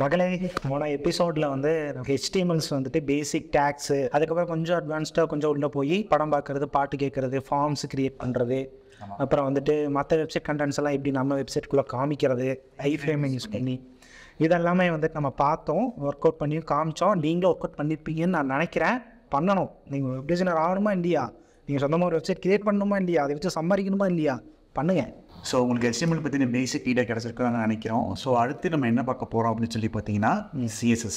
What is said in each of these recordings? போன எபிசோட்ல வந்து HTMLs வந்துட்டு பேசிக் டாக்ஸ், அதுக்கப்புறம் கொஞ்சம் அட்வான்ஸ்டா கொஞ்சம் உள்ள போய் படம் பார்க்கறது, பாட்டு கேட்கறது, ஃபார்ம்ஸ் கிரியேட் பண்றது, அப்புறம் வந்துட்டு மற்ற வெப்சைட் கண்டென்ட்ஸ் எல்லாம் எப்படி நம்ம வெப்சைட்குள்ளே காமிக்கிறது, ஐஃப்ரேமிங் யூஸ் பண்ணி, இதெல்லாமே வந்துட்டு நம்ம பார்த்தோம், ஒர்க் அவுட் பண்ணி காமிச்சோம். நீங்களும் ஒர்க் அவுட் பண்ணியிருப்பீங்கன்னு நான் நினைக்கிறேன். பண்ணணும். நீங்கள் வெப் டிசைனர் ஆகணுமா இல்லையா, நீங்கள் சொந்தமாக ஒரு வெப்சைட் கிரியேட் பண்ணணுமா இல்லையா, அதை வச்சு சம்பாதிக்கணுமா இல்லையா, பண்ணுங்க. ஸோ உங்களுக்கு HTML பற்றின பேசிக் டீடா கிடச்சிருக்கோம் நாங்கள் நினைக்கிறோம். ஸோ அடுத்து நம்ம என்ன பார்க்க போகிறோம் அப்படின்னு சொல்லி பார்த்தீங்கன்னா CSS.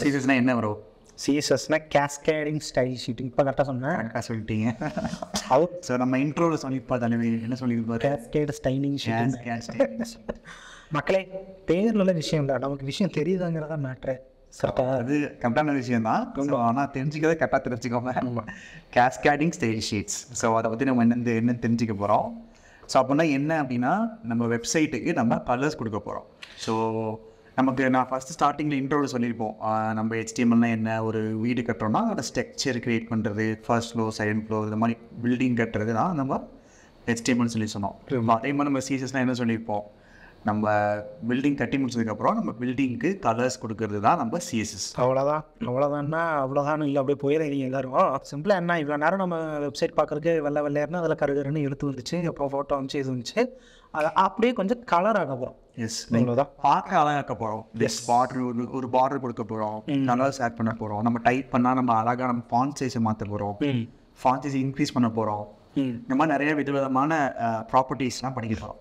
CSSனா என்ன வரும்? CSSனா கேஸ்கேடிங் ஸ்டைல் ஷீட்டிங். இப்போ கரெக்டாக சொன்னேன், சொல்லிட்டீங்க. ஸோ நம்ம இன்ட்ரோவில் சொல்லியிருப்பா தலைமை என்ன சொல்லியிருப்பா, கேஸ்கேட் ஸ்டைலிங் ஷீட்டிங். மக்களே, பேரில் உள்ள விஷயம் இல்லை, நமக்கு விஷயம் தெரியுதுங்கிறதா மேட்ரு. அது கரெக்டான விஷயம் தான். ஆனால் தெரிஞ்சுக்கிறத கரெக்டாக தெரிஞ்சுக்கோங்க. Cascading style sheets. ஸோ அதை பற்றி நம்ம என்ன தெரிஞ்சுக்க போகிறோம். ஸோ அப்படின்னா என்ன அப்படின்னா, நம்ம வெப்சைட்டுக்கு நம்ம கலர்ஸ் கொடுக்க போகிறோம். ஸோ நமக்கு நான் ஃபஸ்ட்டு ஸ்டார்டிங்கில் இன்ட்ரோவில் சொல்லியிருப்போம், நம்ம ஹெச்டிஎம்எல்னால் என்ன, ஒரு வீடு கட்டுறோம்னா அதோட ஸ்ட்ரக்சர் க்ரியேட் பண்ணுறது, ஃபர்ஸ்ட் ஃப்ளோர், செகண்ட் ஃப்ளோர், இந்த மாதிரி பில்டிங் கட்டுறது தான் நம்ம ஹெச்டிஎம்எல்னு சொல்லி சொன்னோம். அதே மாதிரி நம்ம CSSனால் என்ன சொல்லியிருப்போம், நம்ம பில்டிங் கட்டி முடிச்சதுக்கப்புறம் நம்ம பில்டிங்க்கு கலர்ஸ் கொடுக்கறது தான் நம்ம CSS. அவ்வளோதான். அவ்வளோதான் இல்லை, அப்படியே போயிடுறீங்க எல்லாரும். சிம்பிளாக என்ன, இவ்வளோ நேரம் நம்ம வெப்சைட் பார்க்குறதுக்கு வெள்ளை வெள்ளையர்னா அதில் கருகருன்னு எழுத்து வந்துச்சு, அப்புறம் ஃபோட்டோ வந்துச்சு, இது வந்துச்சு, அதை அப்படியே கொஞ்சம் கலர் ஆக போகிறோம். எஸ், அவ்வளோதான். பார்க்க அழகாக்க போகிறோம். எஸ், பார்டர், ஒரு பார்டர் கொடுக்க போகிறோம், கலர்ஸ் ஆட் பண்ண போகிறோம், நம்ம டைப் பண்ணால் நம்ம அழகாக நம்ம ஃபாண்ட் சைஸை மாற்ற போகிறோம், ஃபாண்ட் சைஸ் இன்க்ரீஸ் பண்ண போகிறோம், இந்த மாதிரி நிறைய விதவிதமான ப்ராப்பர்ட்டிஸ்லாம் படிக்க போகிறோம்.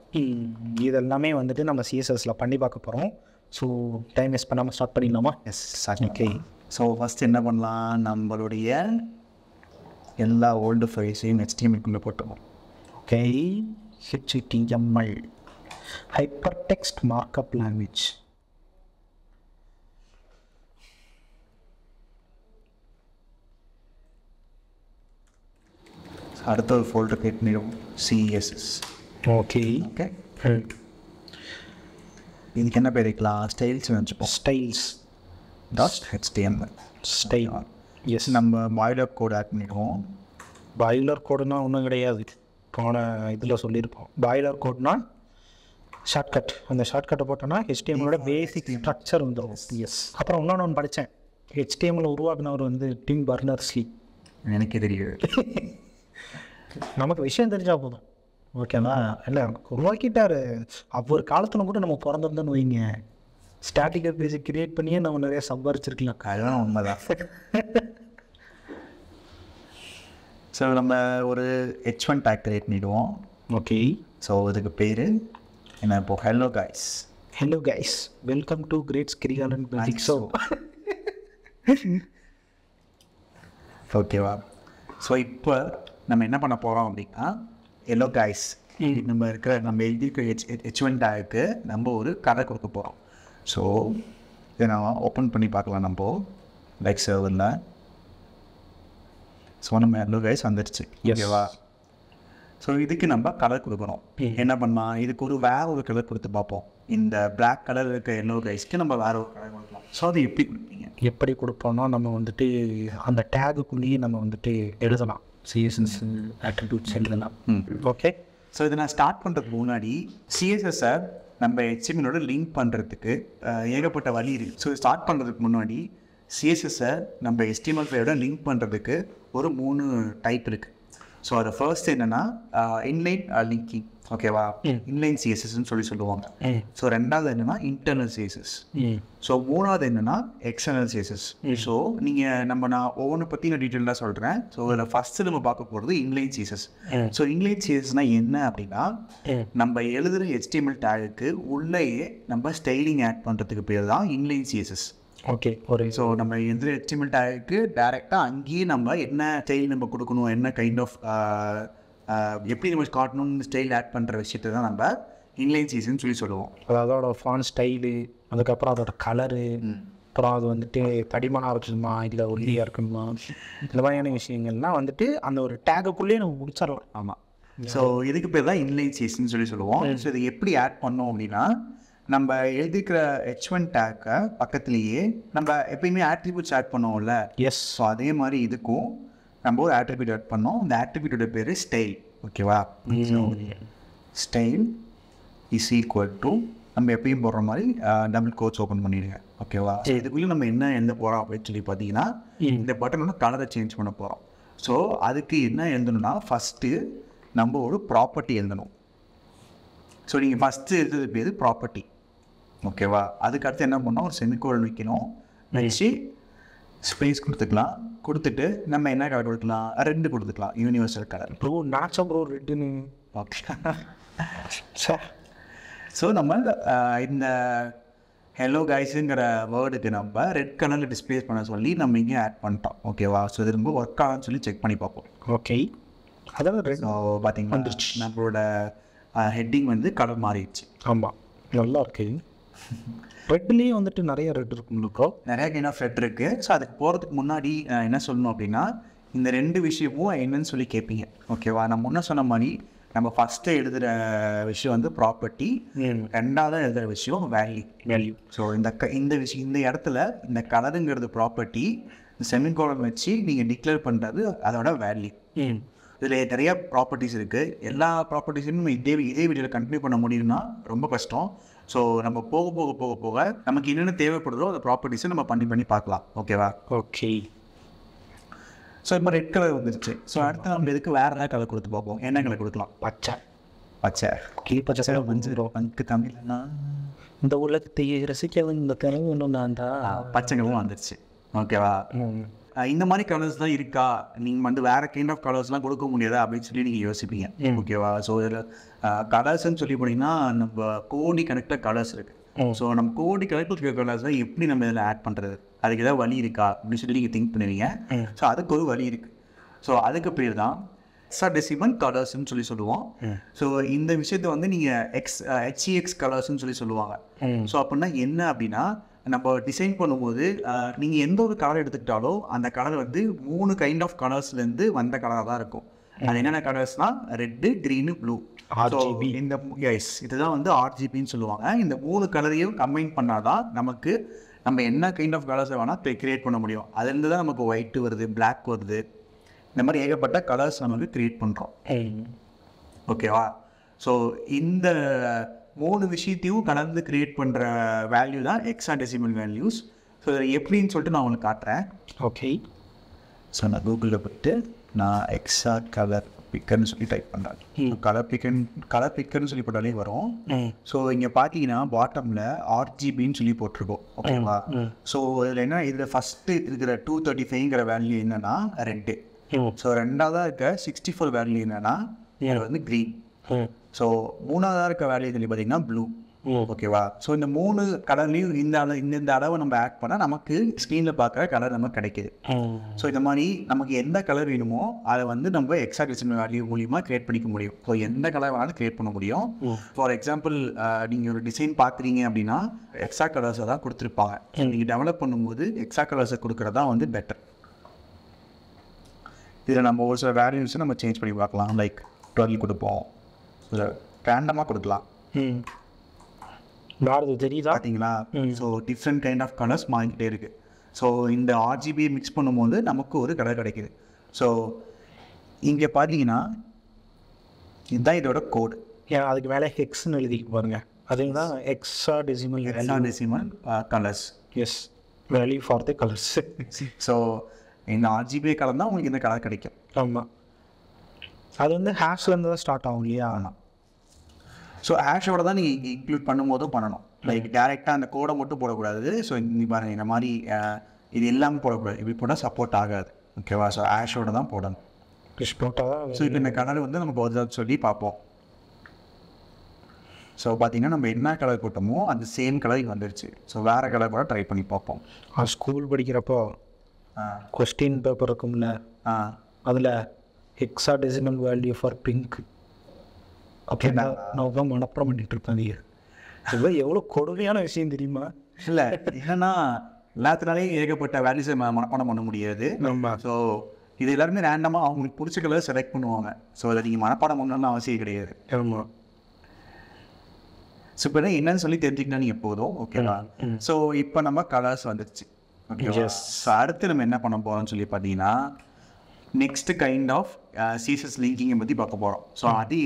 இதெல்லாமே வந்துட்டு நம்ம CSSல் பண்ணி பார்க்க போகிறோம். ஸோ டைம் வேஸ்ட் பண்ணாமல் ஸ்டார்ட் பண்ணிடலாமா? Yes, okay. ஸோ ஃபஸ்ட் என்ன பண்ணலாம், நம்மளுடைய எல்லா ஓல்டு ஃபைல்ஸையும் HTML போட்டுருவோம். ஓகே, HTML hyper text markup language. அடுத்த ஒரு ஃபோல்டர் கிரியேட் பண்ணிடுவோம், சிஎஸ்எஸ். Okay, okay. இதுக்கு என்ன பேர் வைக்கலாம், ஸ்டைல்ஸ் வச்சுப்போம். Styles dot HTML style. Yes, நம்ம பாய்லர் கோடு ஆட் பண்ணிடுவோம். பாய்லர் கோடுனால் ஒன்றும் கிடையாது, போன இதில் சொல்லியிருப்போம். Boiler கோடுனா shortcut. அந்த ஷார்ட்கட்டை போட்டோன்னா HTMLோட பேசிக் ஸ்ட்ரக்சர் வந்துடும். எஸ். அப்புறம் இன்னொன்று ஒன்று படித்தேன், HTML உருவாக்குனவர் வந்து டிம் பர்னர்ஸ்லி. எனக்கு தெரியாது, நமக்கு விஷயம் தெரிஞ்சால் போதும். ஓகேவா? இல்லை, உருவாக்கிட்டாரு. ஒவ்வொரு காலத்தில் கூட நம்ம பிறந்திருந்தோன்னு வைங்க, ஸ்டாட்டிக்காக பேசி கிரியேட் பண்ணியே நம்ம நிறைய சம்பாரிச்சிருக்கலாம். அதுதான் உண்மைதான். ஸோ நம்ம ஒரு H1 டேக் கிரியேட் பண்ணிடுவோம். ஓகே, ஸோ இதுக்கு பேர் என்ன இப்போ, hello guys. Hello guys, welcome to கிரேட்ஸ் கிரிகாலன் பேசிக் ஷோ. ஓகேவா? ஸோ இப்போ நம்ம என்ன பண்ண போகிறோம் அப்படின்னா, எல்லோ கைஸ் நம்ம இருக்கிற நம்ம எழுதியிருக்க H1 டேக்கு நம்ம ஒரு கதை கொடுக்க போகிறோம். ஸோ இதை நம்ம ஓப்பன் பண்ணி பார்க்கலாம். நம்ம லைக் சர்வரில் ஸோ நம்ம எல்லோ கைஸ் வந்துடுச்சு. ஓகேவா? ஸோ இதுக்கு நம்ம கலர் கொடுக்குறோம். என்ன பண்ணலாம், இதுக்கு ஒரு வேறு ஒரு கலர் கொடுத்து பார்ப்போம். இந்த பிளாக் கலர் இருக்கிற எல்லோ கைஸ்க்கு நம்ம வேறு ஒரு கலர் கொடுக்கலாம். ஸோ அது எப்படி கொடுப்பீங்க, எப்படி கொடுப்போம்னா, நம்ம வந்துட்டு அந்த டேகுக்குள்ளேயே நம்ம வந்துட்டு எழுதலாம் CSS attributes எழுதலாம். ஓகே. ஸோ இதை நான் ஸ்டார்ட் பண்ணுறதுக்கு முன்னாடி CSSஐ நம்ம HTMLோட லிங்க் பண்ணுறதுக்கு ஏகப்பட்ட வழி இருக்குது. ஸோ ஸ்டார்ட் பண்ணுறதுக்கு முன்னாடி CSSஐ நம்ம HTML ஃபைலோட லிங்க் பண்ணுறதுக்கு ஒரு 3 டைப் இருக்குது. ஸோ அது ஃபர்ஸ்ட் என்னென்னா இன்லைன் லிங்கிங். ஓகேவா? இன்லைன் CSSன்னு சொல்லுவாங்க. ஸோ 2வது என்னென்னா இன்டர்னல் CSS. ஸோ 3வது என்னென்னா எக்ஸ்டர்னல் CSS. ஸோ நீங்கள் நான் ஒவ்வொன்றை பற்றி நான் டீட்டெயிலாக சொல்கிறேன். ஸோ அதில் ஃபஸ்ட்டு நம்ம பார்க்க போகிறது இன்லைன் CSS. ஸோ இன்லைன் CSSனால் என்ன அப்படின்னா, நம்ம எழுதுகிற HTML டேகுக்கு உள்ளேயே நம்ம ஸ்டைலிங் ஆட் பண்ணுறதுக்கு பேர் தான் இன்லைன் CSS. ஓகே. ஒரு ஸோ நம்ம எந்த HTML டேகுக்கு டேரெக்டாக அங்கேயே நம்ம என்ன ஸ்டைல் நம்ம கொடுக்கணும், என்ன கைண்ட் ஆஃப் எப்படி நம்ம காட்டணும்னு ஸ்டைல் ஆட் பண்ணுற விஷயத்தை தான் நம்ம இன்லைன் CSSன்னு சொல்லி சொல்லுவோம். அதோட ஃபாண்ட் ஸ்டைலு, அதுக்கப்புறம் அதோட கலரு, அப்புறம் அது வந்துட்டு தடிமனாக இருக்குமா இல்லை ஒல்லியாக இருக்குமா, இந்த மாதிரியான விஷயங்கள்லாம் வந்துட்டு அந்த ஒரு டேகுக்குள்ளேயே நம்ம முடிச்சிடலாம். ஆமாம். ஸோ இதுக்கு பேர் தான் இன்லைன் CSSன்னு சொல்லி சொல்லுவோம். ஸோ இது எப்படி ஆட் பண்ணோம் அப்படின்னா, நம்ம எழுதிக்கிற H1 டேக்கை பக்கத்துலேயே நம்ம எப்பயுமே ஆட்ரிபியூட்ஸ் ஆட் பண்ணுவோம்ல. எஸ். ஸோ அதே மாதிரி இதுக்கும் நம்ம ஒரு ஆட்ரிபியூட் ஆட் பண்ணோம். அந்த ஆட்ரிபியூட்டோட பேர் ஸ்டைல். ஓகேவா? So style is equal to நம்ம எப்பயும் போடுற மாதிரி டபுள் கோட்ஸ் ஓப்பன் பண்ணிடுங்க. ஓகேவா? இதுக்குள்ளே நம்ம என்ன எழுத போகிறோம் அப்படின்னு சொல்லி பார்த்தீங்கன்னா, இந்த பட்டன் வந்து கலரை சேஞ்ச் பண்ண போகிறோம். ஸோ அதுக்கு என்ன எழுதணும்னா, ஃபஸ்ட்டு நம்ம ஒரு ப்ராப்பர்ட்டி எழுதணும். ஸோ நீங்கள் ஃபஸ்ட்டு எழுதுறது பேர் ப்ராப்பர்ட்டி. ஓகேவா? அதுக்கடுத்து என்ன பண்ணோம், ஒரு செமிகோலன் வைக்கணும். வச்சு ஸ்பேஸ் கொடுத்துக்கலாம். கொடுத்துட்டு நம்ம என்ன கலர் கொடுக்கலாம், ரெண்டு கொடுத்துக்கலாம், யூனிவர்சல் கலர். ப்ரோ நாச்சம் ப்ரோ ரெட்டுன்னு ஓகே. ஸோ நம்ம இந்த ஹெலோ கைஸுங்கிற வேர்டுக்கு நம்ம ரெட் கலரில் டிஸ்பிளே பண்ண சொல்லி நம்ம இங்கே ஆட் பண்ணிட்டோம். ஓகேவா? ஸோ இது ரொம்ப ஒர்க் ஆகும்னு சொல்லி செக் பண்ணி பார்ப்போம். ஓகே, அதாவது பார்த்தீங்கன்னா நம்மளோட ஹெட்டிங் வந்து கலர் மாறிடுச்சு. ஆமாம், நல்லா இருக்குது. ரெட்லேயே வந்துட்டு நிறைய ரெட் இருக்கும்ல ப்ரோ, நிறைய கைண்ட் ஆஃப் ரெட் இருக்குது. ஸோ அதுக்கு போகிறதுக்கு முன்னாடி என்ன சொல்லணும் அப்படின்னா, இந்த ரெண்டு விஷயமும் என்னன்னு சொல்லி கேட்பீங்க. ஓகேவா? நம்ம முன்ன சொன்ன மாதிரி நம்ம ஃபஸ்ட்டு எழுதுகிற விஷயம் வந்து ப்ராப்பர்ட்டி, ரெண்டாவது எழுதுகிற விஷயம் வேல்யூ. வேல்யூ. ஸோ இந்த விஷயம் இந்த இடத்துல இந்த கலருங்கிறது ப்ராப்பர்ட்டி, இந்த செமிகோலன் வச்சு நீங்கள் டிக்ளேர் பண்ணுறது அதோட வேல்யூ. இதில் நிறையா ப்ராப்பர்ட்டிஸ் இருக்குது. எல்லா ப்ராப்பர்ட்டிஸும் நம்ம இதே வீடியோவில் கண்டினியூ பண்ண முடியும்னா ரொம்ப கஷ்டம். ஸோ நம்ம போக போக போக போக நமக்கு என்னென்ன தேவைப்படுதோ அந்த ப்ராப்பர்ட்டிஸை நம்ம பண்ணி பண்ணி பார்க்கலாம். ஓகேவா? ஓகே. ஸோ இப்போ ரெட் கலர் வந்துடுச்சு. ஸோ அடுத்து நம்ம இதுக்கு வேறு ஏதாவது கலர் கொடுத்து பார்ப்போம். என்ன கலர் கொடுக்கலாம்? பச்சை. பச்சை கீழ் பச்சை சேவை மஞ்சள் அங்கு தமிழ்னா இந்த உலகத்தை ரசிக்க இந்த கலர் ஒன்றும் நான் தான் பச்சை கலரும் வந்துடுச்சு. ஓகேவா? இந்த மாதிரி கலர்ஸ் தான் இருக்கா, நீங்கள் வந்து வேறு கைண்ட் ஆஃப் கலர்ஸ்லாம் கொடுக்க முடியாதா அப்படின்னு சொல்லி நீங்கள் யோசிப்பீங்க. ஓகேவா? ஸோ இதில் கலர்ஸ்ன்னு சொல்லி போனீங்கன்னா நம்ம கோடி கணக்கில் கலர்ஸ் இருக்குது. ஸோ நம்ம கோடி கணக்கில் இருக்கிற கலர்ஸ் தான் எப்படி நம்ம இதில் ஆட் பண்ணுறது, அதுக்கு ஏதாவது வழி இருக்கா அப்படின்னு சொல்லி நீங்கள் திங்க் பண்ணுவீங்க. ஸோ அதுக்கு ஒரு வழி இருக்குது. ஸோ அதுக்கு பேர் தான் ஹெக்ஸாடெசிமல் கலர்ஸ்ன்னு சொல்லி சொல்லுவோம். ஸோ இந்த விஷயத்தை வந்து நீங்கள் ஹெச்இஎக்ஸ் கலர்ஸ்ன்னு சொல்லி சொல்லுவாங்க. ஸோ அப்படின்னா என்ன அப்படின்னா, நம்ம டிசைன் பண்ணும்போது நீங்கள் எந்த ஒரு கலர் எடுத்துக்கிட்டாலும் அந்த கலர் வந்து 3 கைண்ட் ஆஃப் கலர்ஸ்லேருந்து வந்த கலராக தான் இருக்கும். அது என்னென்ன கலர்ஸ்னால், ரெட்டு, க்ரீனு, ப்ளூ. இந்த எஸ் இதுதான் வந்து ஆர்ஜிபின்னு சொல்லுவாங்க. இந்த 3 கலரையும் கம்பைன் பண்ணாதான் நமக்கு நம்ம என்ன கைண்ட் ஆஃப் கலர்ஸை வேணால் க்ரியேட் பண்ண முடியும். அதுலேருந்து தான் நமக்கு ஒயிட்டு வருது, பிளாக் வருது, இந்த மாதிரி ஏகப்பட்ட கலர்ஸ் நமக்கு க்ரியேட் பண்ணுறோம். ஓகேவா? ஸோ இந்த 3 விஷயத்தையும் கலந்து க்ரியேட் பண்ணுற வேல்யூ தான் ஹெக்ஸாடெசிமல் வேல்யூஸ். ஸோ எப்படின்னு சொல்லிட்டு நான் உங்களுக்கு காட்டுறேன். ஓகே. ஸோ நான் கூகுளில் போய்ட்டு நான் ஹெக்ஸா கலர் பிக்கர்னு சொல்லி டைப் பண்ணுறேன். கலர் பிக்கர்னு சொல்லி போட்டாலே வரும். ஸோ இங்கே பார்த்தீங்கன்னா பாட்டமில் ஆர்ஜிபின்னு சொல்லி போட்டிருக்கோம். ஓகேவா? ஸோ இதில் என்ன, இதில் ஃபஸ்ட்டு இருக்கிற 235ங்கிற வேல்யூ என்னென்னா ரெட்டு. ஸோ ரெண்டாவதாக இருக்க 64 வேல்யூ என்னென்னா இதில் வந்து க்ரீன். ஸோ மூணாவதாக இருக்க வேல்யூ சொல்லி பார்த்தீங்கன்னா ப்ளூ. ஓகேவா? ஸோ இந்த 3 கலர்லையும் இந்த அளவு நம்ம ஆட் பண்ணால் நமக்கு ஸ்க்ரீனில் பார்க்குற கலர் நமக்கு கிடைக்கிது. ஸோ இந்த மாதிரி நமக்கு எந்த கலர் வேணுமோ அதை வந்து நம்ம ஹெக்ஸாடெசிமல் வேல்யூ மூலியமாக க்ரியேட் பண்ணிக்க முடியும். ஸோ எந்த கலர் வேணாலும் க்ரியேட் பண்ண முடியும். ஃபார் எக்ஸாம்பிள், நீங்கள் ஒரு டிசைன் பார்க்குறீங்க அப்படின்னா எக்ஸா கலர்ஸை தான் கொடுத்துருப்பாங்க. நீங்கள் டெவலப் பண்ணும்போது எக்ஸா கலர்ஸை கொடுக்குறதா வந்து பெட்டர். இதில் நம்ம ஒரு சில வேல்யூஸை நம்ம சேஞ்ச் பண்ணி பார்க்கலாம். லைக் 12 கொடுப்போம், ரேண்டமாக கொடுக்கலாம். வேறு தெரியுதா பார்த்தீங்களா? So different kind of colours மாறிக்கிட்டே இருக்குது. ஸோ இந்த ஆர்ஜிபியை மிக்ஸ் பண்ணும்போது நமக்கு ஒரு கலர் கிடைக்கிது. ஸோ இங்கே பார்த்தீங்கன்னா இதுதான் இதோட கோடு. ஏன் அதுக்கு மேலே ஹெக்ஸ்ன்னு எழுதிக்க பாருங்கள். அதுதான் hexadecimal colours. Yes, value for the colours. So இந்த ஆர்ஜிபி கலர் தான் உங்களுக்கு இந்த கலர் கிடைக்கும். ஆமாம், அது வந்து ஹேஷ்லேருந்து தான் ஸ்டார்ட் ஆகும் இல்லையா? ஆனால் ஸோ ஹேஷோட தான் நீங்கள் இன்க்ளூட் பண்ணும்போதும் பண்ணணும். லைக் டேரெக்டாக அந்த கோடை மட்டும் போடக்கூடாது. ஸோ நீங்கள் பாருங்கள், இந்த மாதிரி இது எல்லாமே போடக்கூடாது. இப்படி போட்டால் சப்போர்ட் ஆகாது. ஓகேவா? ஸோ ஹேஷோட தான் போடணும். ஸோ இப்போ இந்த கலர் வந்து நமக்கு ஒருதான் சொல்லி பார்ப்போம். ஸோ பார்த்தீங்கன்னா நம்ம என்ன கலர் போட்டோமோ அந்த சேம் கலருக்கு வந்துடுச்சு. ஸோ வேறு கலர் கூட ட்ரை பண்ணி பார்ப்போம். ஸ்கூல் படிக்கிறப்போ கொஸ்டின் பேப்பர் இருக்கும்ல, அதில் ஹெக்ஸாடெசிமல் வேல்யூ ஃபார் பிங்க் அப்படின்னா நான் மனப்புறம் பண்ணிட்டு இருப்பேன். இது எவ்வளோ கொடுமையான விஷயம் தெரியுமா? இல்லை, ஏன்னா எல்லாத்தினாலையும் ஏகப்பட்ட வேல்யூஸை மனப்பாடம் பண்ண முடியாது. ஸோ இது எல்லாருமே ரேண்டமாக அவங்களுக்கு பிடிச்ச கலர் செலக்ட் பண்ணுவாங்க. ஸோ அதை நீங்கள் மனப்பாடம் பண்ணணும்னு அவசியம் கிடையாது. ஸோ இப்போ என்னன்னு சொல்லி தெரிஞ்சுக்கிட்டா நீங்கள் போதும். ஓகேவா? ஸோ இப்போ நம்ம கலர்ஸ் வந்துடுச்சு. ஓகே, அடுத்து நம்ம என்ன பண்ண போகிறோம்னு சொல்லி பார்த்தீங்கன்னா, next kind of CSS linking in the back. So that is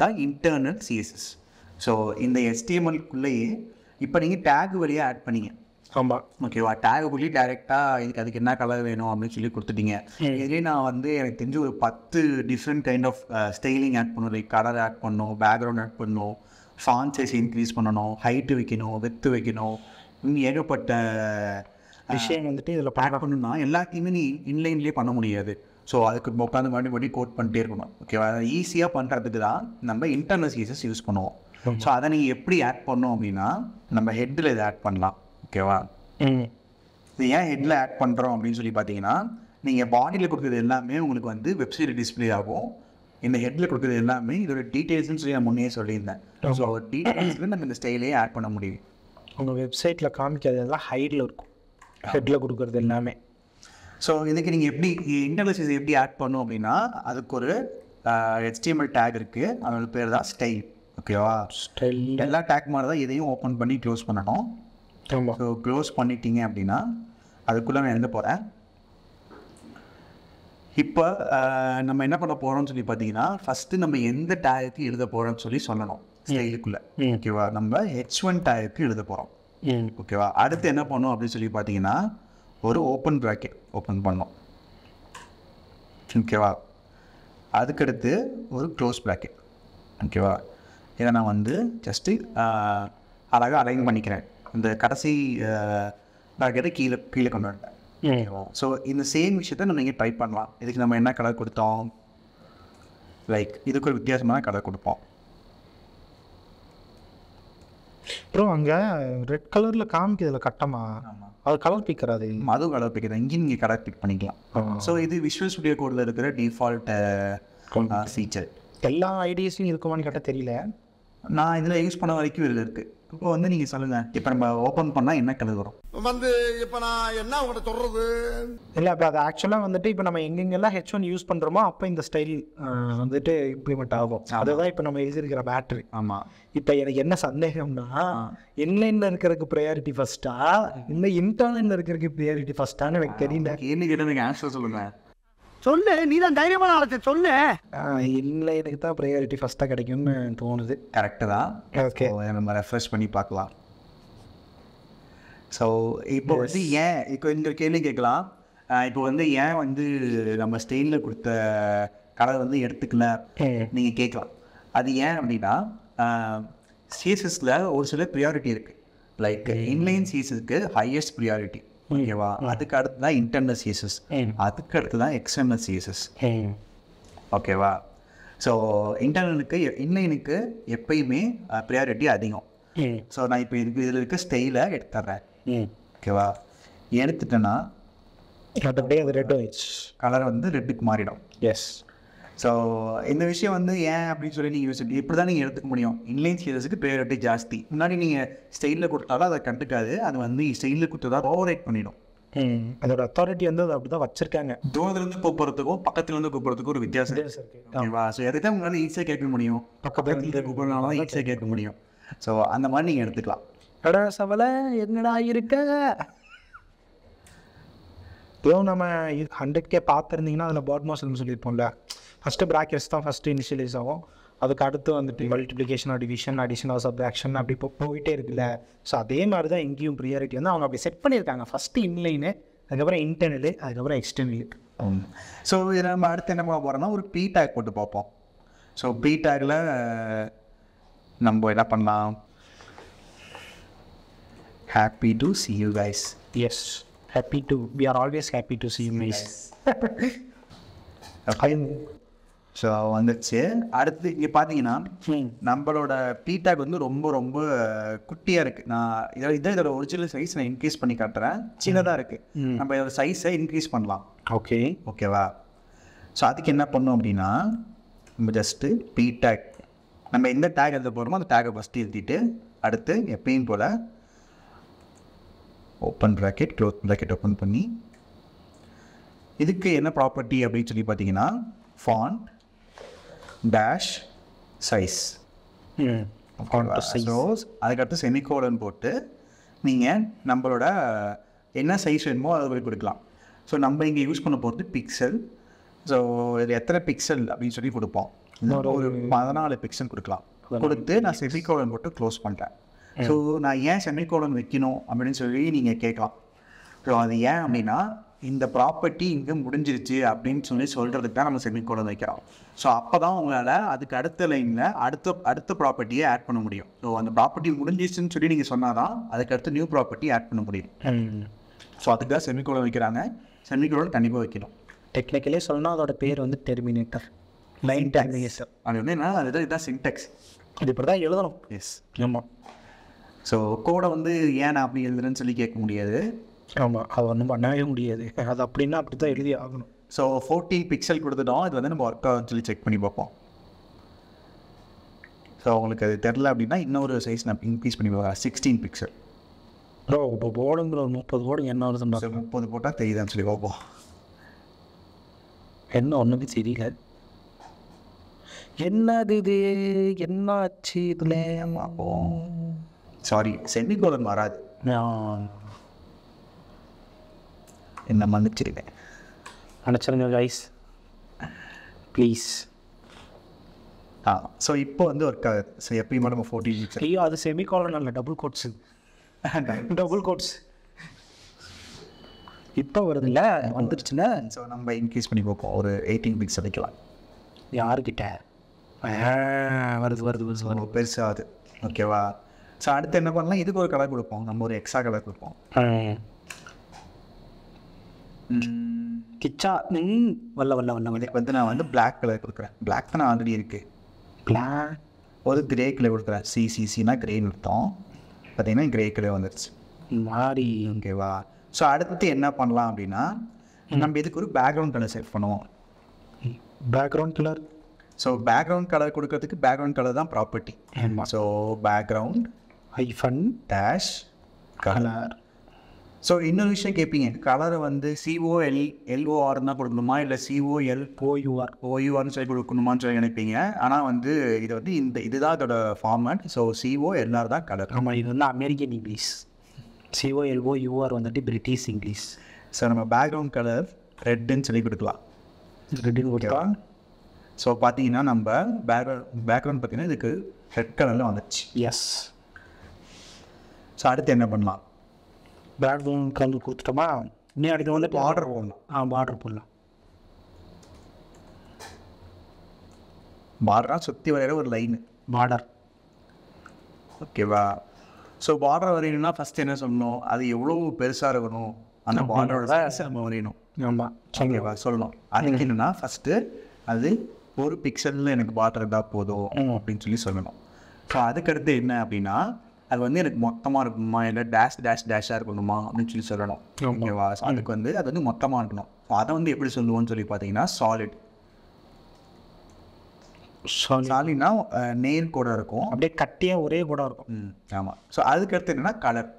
the internal CSS. So in the HTML, you can add a tag. Okay, what tag will be direct? I can actually put the thing at the different kind of styling at Pono, like color at Pono, background at Pono, font size increase Pono, height we can know, width we can know, Yedo put the tail of Panapuna, and lack even inline lip on. So I could mop on the body coat Panterma. Okay, easier Pantadra, number internal CSS use Pono. So other than every at Pono Mina, number head delay that Panla. Okay, wow. So, yeah, headla add pandrom means only Badina. Ning a body look at the website display abo. In the headla look at the lame, there are details in Sri Amunes or in that. So, details in the style add panamudi. On the website lacamica, hide look, headla look at the lame. So, in the getting FD, interlace is FD add panomina, other core, HTML tag, I will pair the style. Okay, wow. Style. Ella tag mother, either open bunny, close panano. So close பண்ணிட்டீங்க அப்படினா அதுக்குள்ள நான் எழுத போறேன். இப்போ நம்ம என்ன பண்ண போறோம்னு சொல்லி பாத்தீங்கன்னா ஃபர்ஸ்ட் நம்ம எந்த டாகுக்கு எழுத போறோம்னு சொல்லி சொல்லணும். ஸ்டைலுக்குள்ள. ஓகேவா? நம்ம h1 டாகுக்கு எழுத போறோம். ஓகேவா? அடுத்து என்ன பண்ணனும் அப்படி சொல்லி பாத்தீங்கன்னா ஒரு open bracket ஓபன் பண்ணனும். ஓகேவா? அதுக்கு அடுத்து ஒரு close bracket. ஓகேவா? இத நான் வந்து ஜஸ்ட் அழகா அலைன் பண்ணிக்கிறேன். The Katasi Bagger Kila Convert. So, in the same way, we type Panla. This is the Mana Kala Kurtong. Like, either could guess Mana Kala Kurtong. Prong, red color la calm Kila Katama, or color picker, the mother color picker, the engine characteristic Panica. So, this Visual Studio Code is the default feature. Tell IDs in your command category. Now, I use Panavaki. இப்போ வந்து நீங்க சொல்லுங்க இப்போ நம்ம open பண்ணா என்ன colour வரும் வந்து இப்போ நான் என்ன உங்களுக்கு சொல்றது இல்ல அப்ப அது एक्चुअली வந்துட்டு இப்போ நம்ம எங்க எல்லாம் h1 யூஸ் பண்றோமோ அப்ப இந்த ஸ்டைல் வந்துட்டு இம்ப்ளிமென்ட் ஆகும் அதுதான் இப்போ நம்ம எழுதி இருக்கிற பேட்டரி ஆமா இப்போ எனக்கு என்ன சந்தேகம்னா இன்லைன்ல இருக்குறதுக்கு பிரையாரிட்டி ஃபர்ஸ்டா இல்ல இன்டர்னல்ல இருக்குறதுக்கு பிரையாரிட்டி ஃபர்ஸ்டான்னு எனக்கு தெரியல என்ன கேட்டதுக்கு ஆன்சர் சொல்லுங்க சொல்லு நீ தான் தைரியமான ஆளு சொல்லு இல்லை எனக்கு தான் ப்ரையாரிட்டி ஃபர்ஸ்ட்டாக கிடைக்கும்னு தோணுது கரெக்டு தான் ஓகே நம்ம ரெஃப்ரெஷ் பண்ணி பார்க்கலாம் ஸோ இப்போ வந்து ஏன் இப்போ இந்த கேள்வி கேட்கலாம் இப்போ வந்து ஏன் வந்து நம்ம ஸ்டைலில் கொடுத்த கலர் வந்து எடுத்துக்கல நீங்கள் கேட்கலாம் அது ஏன் அப்படின்னா சிஎஸ்எஸில் ஒரு சில ப்ரியாரிட்டி இருக்குது லைக் இன்லைன் சிஎஸ்எஸ்க்கு ஹையஸ்ட் ப்ரியாரிட்டி ஓகேவா அதுக்கு அடுத்து தான் இன்டர்னல் சிஎஸ்எஸ் அதுக்கு அடுத்து தான் எக்ஸ்டர்னல் சிஎஸ்எஸ் ஓகேவா ஸோ இன்டர்னலுக்கு இன்லைனுக்கு எப்பயுமே ப்ரையாரிட்டி அதிகம் ஸோ நான் இப்போ இதுக்கு இதில் இருக்க ஸ்டைலை எடுத்துட்றேன் ஓகேவா எடுத்துட்டேன்னா அப்படியே அது ரெட் ஆயிடுச்சு கலர் வந்து ரெட்டுக்கு மாறிடும் எஸ் ஸோ இந்த விஷயம் வந்து ஏன் அப்படின்னு சொல்லி நீங்கள் யோசிச்சு இப்படி தான் நீங்கள் எடுத்துக்க முடியும் இன்லைன் சீரஸுக்கு ப்ரையாரிட்டி ஜாஸ்தி முன்னாடி நீங்கள் ஸ்டைலில் கொடுத்தாலும் அதை கண்டுக்காது அது வந்து ஸ்டைலில் கொடுத்ததா ஓவரைட் பண்ணிடும் அதோட அத்தாரிட்டி வந்து அதை அப்படி தான் வச்சுருக்காங்க தூரத்துலேருந்து கூப்பிட்றதுக்கும் பக்கத்துலேருந்து கூப்பிட்றதுக்கும் ஒரு வித்தியாசம் ஓகேவா ஸோ எதை தான் உங்களால் ஈஸியாக கேட்க முடியும் பக்கத்துலேருந்து கூப்பிட்றதுனால தான் ஈஸியாக கேட்க முடியும் ஸோ அந்த மாதிரி நீங்கள் எடுத்துக்கலாம் கடை சவலை என்னடா இருக்க இப்போ நம்ம 100K பார்த்துருந்தீங்கன்னா அதில் பாட் மாசல்னு சொல்லியிருப்போம்ல ஃபஸ்ட்டு ப்ராக்கெட்ஸ் தான் ஃபஸ்ட்டு இனிஷியலைஸ் ஆகும் அதுக்கு அடுத்து வந்துட்டு multiplication division addition or subtraction அப்படி இப்போ போயிட்டே இருக்குல்ல ஸோ அதே மாதிரி தான் எங்கேயும் ப்ரியாரிட்டி வந்து அவங்க அப்படி செட் பண்ணியிருக்காங்க ஃபஸ்ட்டு இன்லைனு அதுக்கப்புறம் இன்டர்னலு அதுக்கப்புறம் எக்ஸ்டர்னலு ஸோ இதில் நம்ம அடுத்து என்ன பார்க்க போகிறோம்னா ஒரு பி டேக் போட்டு பார்ப்போம் ஸோ பி டேக்கில் நம்ம என்ன பண்ணலாம் happy to see you guys yes happy to we are always happy to see you guys so வந்துச்சு அடுத்து இங்கே பார்த்தீங்கன்னா நம்மளோட பீடாக் வந்து ரொம்ப ரொம்ப குட்டியாக இருக்குது நான் இதில் இதான் இதோட ஒரிஜினல் சைஸ் நான் இன்க்ரீஸ் பண்ணி காட்டுறேன் சின்னதாக இருக்குது நம்ம இதோட சைஸை இன்க்ரீஸ் பண்ணலாம் ஓகே ஓகேவா ஸோ அதுக்கு என்ன பண்ணோம் அப்படின்னா நம்ம ஜஸ்ட்டு பீடாக் நம்ம எந்த டேக் எழுத போகிறோமோ அந்த டேக்கை ஃபஸ்ட்டு எழுதிட்டு அடுத்து எப்பயும் போல் open bracket close bracket open பண்ணி இதுக்கு என்ன ப்ராப்பர்ட்டி அப்படின்னு சொல்லி பார்த்தீங்கன்னா ஃபாண்ட் டேஷ் சைஸ் அதுக்கடுத்து செமிகோலன் போட்டு நீங்கள் நம்மளோட என்ன சைஸ் வேணுமோ அதை போய் கொடுக்கலாம் ஸோ நம்ம இங்கே யூஸ் பண்ண போகிறது பிக்சல் So எத்தனை பிக்சல் அப்படின்னு சொல்லி கொடுப்போம். ஒரு 14 பிக்சல் கொடுக்கலாம். கொடுத்து நான் செமிகோலன் போட்டு க்ளோஸ் பண்ணுறேன். ஸோ நான் ஏன் செமிகோலன் வைக்கணும் அப்படின்னு சொல்லி நீங்கள் கேட்கலாம். ஸோ அது ஏன் அப்படின்னா, இந்த ப்ராப்பர்ட்டி இங்கே முடிஞ்சிருச்சு அப்படின்னு சொல்லி சொல்கிறதுக்கு தான் நம்ம செமிகோலன் வைக்கிறோம். ஸோ அப்போ தான் உங்களால் அதுக்கு அடுத்த லைனில் அடுத்த ப்ராப்பர்ட்டியை ஆட் பண்ண முடியும். ஸோ அந்த ப்ராப்பர்ட்டி முடிஞ்சிருச்சுன்னு சொல்லி நீங்கள் சொன்னால் தான் அதுக்கு அடுத்து நியூ ப்ராப்பர்ட்டி ஆட் பண்ண முடியும். ஸோ அதுக்கு தான் செமிகோலன் வைக்கிறாங்க. செமிகோலன் கண்டிப்பாக வைக்கணும். டெக்னிக்கலே சொல்லணும் அதோட பேர் வந்து டெர்மினேட்டர் லைன் டேக்ஸ். அது என்னன்னா அதுதான் இதுதான் சின்டெக்ஸ். அது இப்படி தான் எழுதணும். எஸ், ஆமாம். ஸோ கோடை வந்து ஏன் நான் அப்படி எழுதுறேன்னு சொல்லி கேட்க முடியாது. ஆமாம், அது ஒன்றும் பண்ணவே முடியாது. அது அப்படின்னா அப்படி தான் எழுதி ஆகணும். ஸோ 40 பிக்சல் கொடுத்துட்டோம். இது வந்து நம்ம ஒர்க் ஆகுன்னு சொல்லி செக் பண்ணி பார்ப்போம். ஸோ உங்களுக்கு அது தெரில அப்படின்னா இன்னொரு சைஸ் நான் இன்க்ரீஸ் பண்ணி பார்க்குறேன். 16 பிக்சல். ப்ரோ இப்போ போடுங்கிற ஒரு 30 போடுங்க என்ன வருதுன்னு பார்க்க. 30 போட்டால் தெரியுதான்னு சொல்லி பார்ப்போம். என்ன ஒன்றுக்கு தெரியல. என்னது இது, என்ன ஆச்சு இதில்? ஆமாம், சாரி, செமிகோலன் வராது. என்ன மன்னிச்சிருக்கேன், அனுப்பிச்சிருங்க கைஸ் ப்ளீஸ். ஆ, ஸோ இப்போ வந்து ஒர்க் ஆகுது. ஸோ எப்பயுமே நம்ம 40 பிக்சல். ஐயோ, அது செமிகோலன் இல்லை, டபுள் கோட்ஸ் இப்போ வருதுல்ல, வந்துருச்சுன்னா. ஸோ நம்ம இன்க்ரீஸ் பண்ணி பார்ப்போம். ஒரு 18 பிக்ஸ் அடிக்கலாம். யாருக்கிட்ட வருது வருது வருது பெருசாகுது. ஓகேவா? ஸோ அடுத்து என்ன பண்ணலாம், இதுக்கு ஒரு கலர் கொடுப்போம். நம்ம ஒரு எக்ஸ்ட்ரா கலர் கொடுப்போம். கிச்சா வல்ல வல்ல வல்ல இதுக்கு வந்து நான் வந்து பிளாக் கலர் கொடுக்குறேன். பிளாக் தான் ஆல்ரெடி இருக்குது. பிளாக் ஒரு கிரே கலர் கொடுக்குறேன். சிசிசினா கிரேன்னு எடுத்தோம். பார்த்தீங்கன்னா கிரே கலர் வந்துடுச்சு மாறி. ஓகேவா? ஸோ அடுத்து என்ன பண்ணலாம் அப்படின்னா, நம்ம இதுக்கு ஒரு பேக்ரவுண்ட் கலர் செட் பண்ணுவோம். Background colour. So background colour கொடுக்கறதுக்கு பேக்ரவுண்ட் கலர் தான் property. So background hyphen dash colour. So இன்னொரு விஷயம் கேட்பீங்க, கலரை வந்து COL LOR தான் கொடுக்கணுமா இல்லை COL OUR சொல்லி கொடுக்கணுமான்னு சொல்லி நினைப்பீங்க. ஆனால் வந்து இது வந்து இதுதான் இதோட ஃபார்மேட். ஸோ COLR தான் கலர். ஆமாம், இது வந்து அமெரிக்கன் இங்கிலீஷ். COLOUR வந்துட்டு பிரிட்டிஷ் இங்கிலீஷ். ஸோ நம்ம பேக்ரவுண்ட் கலர் ரெட்டுன்னு சொல்லி கொடுக்கலாம். ரெட்டுன்னு கொடுக்கலாம். ஸோ பார்த்தீங்கன்னா நம்ம பேக்ரவுண்ட் பார்த்தீங்கன்னா இதுக்கு ரெட் கலரில் வந்துடுச்சு. எஸ். ஸோ அடுத்து என்ன பண்ணலாம், பேக்ரவுண்ட் கலர் கொடுத்துட்டோமா? இன்னும் அடுத்து வந்து பார்டர் போடலாம். பார்டர் போடலாம். பார்டராக சுற்றி வரைகிற ஒரு லைனு பார்டர். ஓகேவா? ஸோ பார்டர் வரையணும்னா ஃபஸ்ட்டு என்ன சொல்லணும், அது எவ்வளோ பெருசாக இருக்கணும் அந்த பார்டரோட தான் நம்ம வரையணும். ஆமாம், ஓகேவா? சொல்லணும். அதுக்கு என்னென்னா ஃபஸ்ட்டு அது 1 பிக்சலில் எனக்கு பார்டர் இருந்தால் போதும் அப்படின்னு சொல்லி சொல்லணும். ஸோ அதுக்கடுத்து என்ன அப்படின்னா, அது வந்து எனக்கு மொத்தமாக இருக்கணுமா இல்லை டேஷ் டேஷ் டேஷாக இருக்கணுமா அப்படின்னு சொல்லி சொல்லணும். ஓகேவா? அதுக்கு வந்து அது வந்து மொத்தமாக இருக்கணும். ஸோ அதை வந்து எப்படி சொல்லுவோம்னு சொல்லி பார்த்தீங்கன்னா, சாலிட். சாலினா நேர் கூட இருக்கும், அப்படியே கட்டியாக ஒரே கூட இருக்கும். ஆமாம். ஸோ அதுக்கடுத்து என்னென்னா கலர்.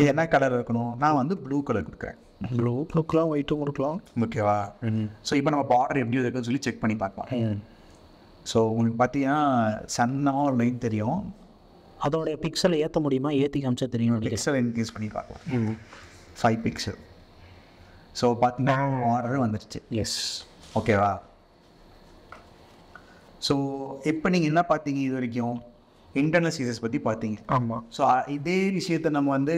இது என்ன கலர் இருக்கணும், நான் வந்து ப்ளூ கலர் கொடுக்குறேன். ப்ளூ கொடுக்கலாம், ஒயிட்டும் கொடுக்கலாம். ஓகேவா? ஸோ இப்போ நம்ம பார்டர் எப்படி இருக்குன்னு சொல்லி செக் பண்ணி பார்க்கலாம். ஸோ உங்களுக்கு பார்த்தீங்கன்னா சன்னமாக ஒரு லைன் தெரியும். அதோடைய பிக்சலை ஏற்ற முடியுமா, ஏற்றி காமிச்சா தெரியும். பிக்சல் இன்க்ரீஸ் பண்ணி பார்க்கலாம். 5 பிக்சல். ஸோ பார்த்தீங்கன்னா பார்டர் வந்துடுச்சு. எஸ். ஓகேவா? ஸோ இப்போ நீங்கள் என்ன பார்த்தீங்க, இது வரைக்கும் இன்டர்னல் சீசஸ் பற்றி பார்த்தீங்க. ஆமாம். ஸோ இதே விஷயத்தை நம்ம வந்து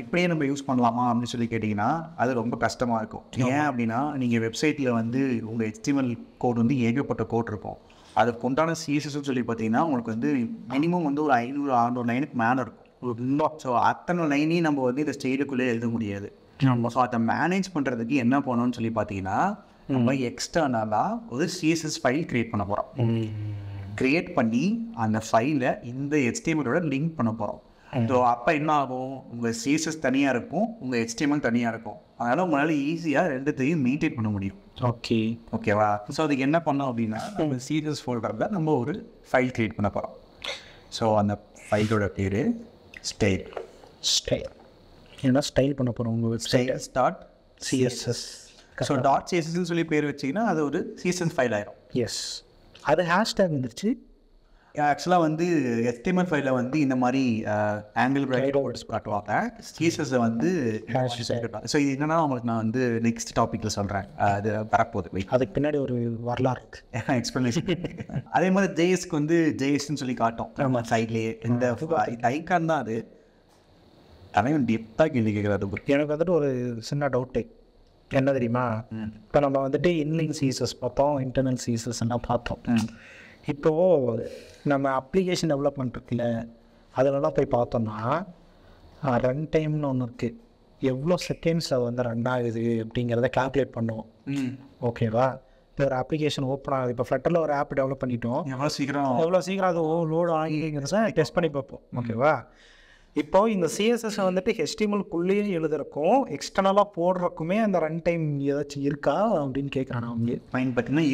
இப்படியே நம்ம யூஸ் பண்ணலாமா அப்படின்னு சொல்லி கேட்டிங்கன்னா அது ரொம்ப கஷ்டமாக இருக்கும். ஏன் அப்படின்னா, நீங்கள் வெப்சைட்டில் வந்து உங்கள் HTML கோட் வந்து ஏகப்பட்ட கோட் இருக்கும். அதுக்கு உண்டான சிஎஸ்எஸ்ன்னு சொல்லி பார்த்தீங்கன்னா உங்களுக்கு வந்து மினிமம் வந்து ஒரு 500-600 லைனுக்கு மேலே இருக்கும். ஸோ அத்தனை லைனையும் நம்ம வந்து இந்த ஸ்டேஜுக்குள்ளே எழுத முடியாது. ஸோ அதை மேனேஜ் பண்ணுறதுக்கு என்ன பண்ணணும்னு சொல்லி பார்த்தீங்கன்னா, நம்ம எக்ஸ்டர்னலாக ஒரு சிஎஸ்எஸ் ஃபைல் க்ரியேட் பண்ண போகிறோம். க்ரியேட் பண்ணி அந்த ஃபைலை இந்த HTML-ஓட லிங்க் பண்ண போகிறோம். ஸோ அப்போ என்ன ஆகும், உங்கள் சிஎஸ்எஸ் தனியாக இருக்கும், உங்கள் HTML தனியாக இருக்கும். அதனால் உங்களால் ஈஸியாக ரெண்டுத்தையும் மெயின்டைன் பண்ண முடியும். ஓகே. ஓகேவா? ஸோ அதுக்கு என்ன பண்ணோம் அப்படின்னா, நம்ம சிஎஸ்எஸ் ஃபோல்டரில் நம்ம ஒரு ஃபைல் க்ரியேட் பண்ண போகிறோம். ஸோ அந்த ஃபைலோட பேர் ஸ்டைல். ஏன்னா ஸ்டைல் பண்ண போகிறோம் உங்கள் website dot CSS. So dot சிஎஸ்எஸ்ன்னு சொல்லி பேர் வச்சிங்கன்னா அது ஒரு சிஎஸ்எஸ் ஃபைல் ஆயிரும். எஸ். அது ஹேஷ்டேக் வந்துருச்சு. Actually, on the HTML file, on the angle bracket words, CSS on the. So, this is the next topic. Explanation. JS. என்ன தெரியுமா, இப்போ நம்ம வந்துட்டு இன்லைன் சிஎஸ்எஸ் பார்த்தோம், இன்டர்னல் சிஎஸ்எஸ்லாம் பார்த்தோம். இப்போது நம்ம அப்ளிகேஷன் டெவலப்மெண்ட் இருக்குல்ல, அதிலலாம் போய் பார்த்தோம்னா ரன் டைம்னு ஒன்று இருக்குது. எவ்வளோ செகண்ட்ஸ் அது வந்து ரன் ஆகுது அப்படிங்கிறத கால்குலேட் பண்ணுவோம். ஓகேவா? இப்போ ஒரு அப்ளிகேஷன் ஓப்பன் ஆகுது, இப்போ ஃப்ளட்டரில் ஒரு ஆப் டெவலப் பண்ணிட்டோம், எவ்வளோ சீக்கிரம் அது லோடு ஆகிங்கிறத டெஸ்ட் பண்ணி பார்ப்போம். ஓகேவா? இப்போ இந்த சிஎஸ்எஸ் வந்துட்டு ஹெச்டிஎம்எல்குள்ளேயே எழுதுறக்கும் எக்ஸ்டர்னலாக போடுறக்குமே அந்த ரன் டைம் ஏதாச்சும் இருக்கா அப்படின்னு கேட்குறேன். நான் வந்து ஃபைன் பார்த்தீங்கன்னா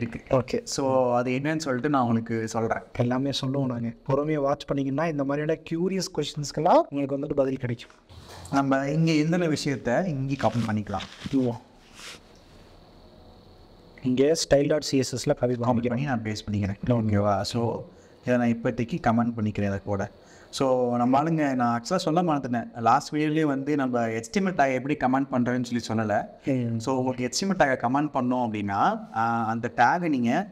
இருக்குது. ஓகே, ஸோ அது என்னன்னு சொல்லிட்டு நான் உங்களுக்கு சொல்கிறேன். எல்லாமே சொல்லுவோம் நாங்கள். பொறுமையை வாட்ச் பண்ணிங்கன்னா இந்த மாதிரியான க்யூரியஸ் கொஸ்டின்ஸ்க்கெல்லாம் உங்களுக்கு வந்துட்டு பதில் கிடைக்கும். நம்ம இங்கே எந்தெந்த விஷயத்த இங்கே காப்பி பண்ணிக்கலாம். இங்கே style.css காப்பி பண்ணிக்கிறேன், நான் பேஸ் பண்ணிக்கிறேன். ஓகேவா? ஸோ இதை நான் இப்போதைக்கு கமெண்ட் பண்ணிக்கிறேன். அதை கூட ஸோ நம்ம ஆளுங்க நான் ஆக்சுவலாக சொல்ல மாட்டேன். லாஸ்ட் வீடியோலேயே வந்து நம்ம HTML டேகை எப்படி கமெண்ட் பண்ணுறேன்னு சொல்லலை. ஸோ உங்களுக்கு HTML டேகை கமெண்ட் பண்ணோம் அப்படின்னா அந்த டேகை நீங்கள்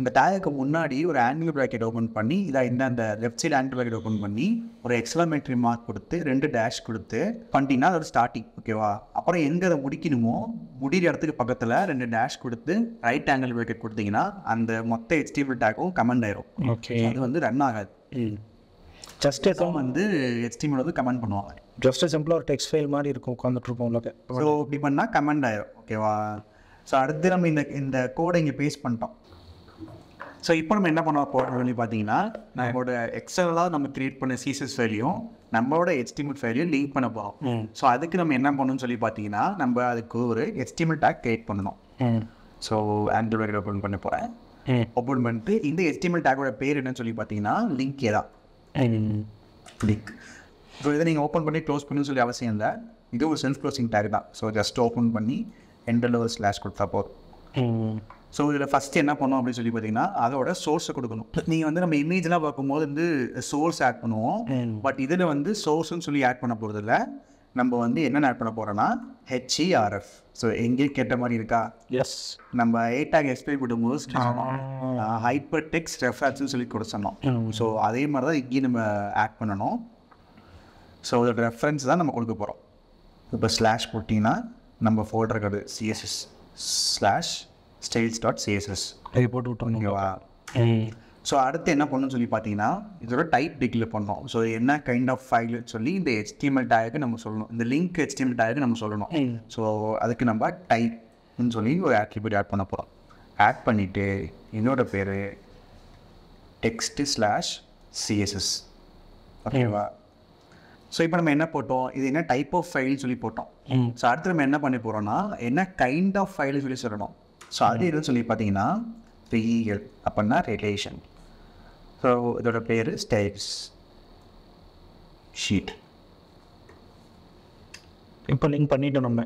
அந்த டேகுக்கு முன்னாடி ஒரு ஆங்கிள் ப்ராக்கெட் ஓப்பன் பண்ணி இதை இந்த அந்த left side angle bracket open பண்ணி ஒரு எக்ஸ்க்ளமேட்டரி மார்க் கொடுத்து 2 டேஷ் கொடுத்து பண்ணிட்டீங்கன்னா அதோட ஸ்டார்டிங். ஓகேவா? அப்புறம் எங்கே அதை முடிக்கணுமோ முடிகிற இடத்துக்கு பக்கத்தில் 2 டேஷ் கொடுத்து ரைட் ஆங்கிள் ப்ராக்கெட் கொடுத்தீங்கன்னா அந்த மொத்த HTML டேகும் கமெண்ட் ஆயிரும். ஓகே, அது வந்து ரன் ஆகாது. ஜஸ்ட் எதுவும் வந்து HTML வந்து கமெண்ட் பண்ணுவாங்க. ஜஸ்ட் சிம்பிளாக ஒரு டெக்ஸ்ட் ஃபைல் மாதிரி இருக்கும், உட்காந்துட்ருப்போம். ஓகே, ஸோ இப்படி பண்ணால் கமெண்ட் ஆயிரும். ஓகேவா? ஸோ அடுத்து நம்ம இந்த கோடை இங்கே பேஸ்ட் பண்ணிட்டோம். ஸோ இப்போ நம்ம என்ன பண்ண போகிறோம்னு பார்த்தீங்கன்னா நம்மளோட எக்ஸ்டர்னலாக நம்ம கிரியேட் பண்ண CSS ஃபைலையும் நம்மளோட HTML ஃபைலையும் லிங்க் பண்ண போகிறோம். ஸோ அதுக்கு நம்ம என்ன பண்ணணும்னு சொல்லி பார்த்தீங்கன்னா நம்ம அதுக்கு ஒரு HTML டேக் கிரியேட் பண்ணணும். ஸோ ஆண்ட்ராய்டு ஓப்பன் பண்ண போகிறேன். ஓப்பன் பண்ணிட்டு இந்த HTML டேக்கோட பேர் என்னன்னு சொல்லி பார்த்தீங்கன்னா லிங்க் ஏதா லிங்க். ஸோ இதை நீங்கள் ஓப்பன் பண்ணி க்ளோஸ் பண்ணணும்னு சொல்லி அவசியம் இல்லை. இது ஒரு செல்ஃப் க்ளோசிங் டேக் தான். ஸோ ஜஸ்ட் ஓப்பன் பண்ணி எண்டரில் ஒரு ஸ்லாஷ் கொடுத்தா போதும். ஸோ இதில் ஃபஸ்ட்டு என்ன பண்ணோம் அப்படின்னு சொல்லி பார்த்தீங்கன்னா அதோட சோர்ஸை கொடுக்கணும். நீங்கள் வந்து நம்ம இமேஜெலாம் பார்க்கும்போது வந்து சோர்ஸ் ஆட் பண்ணுவோம். பட் இதில் வந்து சோர்ஸ்ன்னு சொல்லி ஆட் பண்ண போகிறது இல்லை. நம்ம வந்து என்னென்ன ஆட் பண்ண போகிறோன்னா ஹெச்இஆர்எஃப். ஸோ எங்கேயும் கேட்ட மாதிரி இருக்கா? எஸ், நம்ம ஏட்டாக எக்ஸ்பிளைன் பண்ணும்போது ஹைப்பர் டெக்ஸ்ட் ரெஃபரன்ஸ்னு சொல்லி கூட சொன்னோம். ஸோ அதே மாதிரி தான் இங்கேயும் நம்ம ஆட் பண்ணணும். ஸோ அதோட ரெஃபரன்ஸ் தான் நம்ம கொடுக்க போகிறோம். இப்போ ஸ்லாஷ் போட்டிங்கன்னா நம்ம folder card CSS slash styles.css இது போட்டு விட்டுருங்கவா. ஸோ அடுத்து என்ன பண்ணணும்னு சொல்லி பார்த்தீங்கன்னா இதோட டைப் டிக்ளேர் பண்ணோம். ஸோ என்ன கைண்ட் ஆஃப் ஃபைல்னு சொல்லி இந்த HTML டேக்கு நம்ம சொல்லணும். இந்த லிங்க் HTML டேக்கு நம்ம சொல்லணும். ஸோ அதுக்கு நம்ம டைப்னு சொல்லி ஒரு ஆட்ரிபியூட் ஆட் பண்ண போகிறோம். ஆட் பண்ணிவிட்டு என்னோட பேர் டெக்ஸ்ட்டு ஸ்லாஷ் சிஎஸ்எஸ். ஓகேவா? ஸோ இப்போ நம்ம என்ன போட்டோம், இது என்ன டைப் ஆஃப் ஃபைல்னு சொல்லி போட்டோம். ஸோ அடுத்து நம்ம என்ன பண்ணி போகிறோம்னா என்ன கைண்ட் ஆஃப் ஃபைல்னு சொல்லி சொல்லணும். ஸோ அது எதுன்னு சொல்லி பார்த்தீங்கன்னா பிஎல் அப்படின்னா ரிலேஷன். ஸோ இதோட பேர் ஸ்டைல்ஸ் ஷீட். இப்போ லிங்க் பண்ணிட்டோம் நம்ம.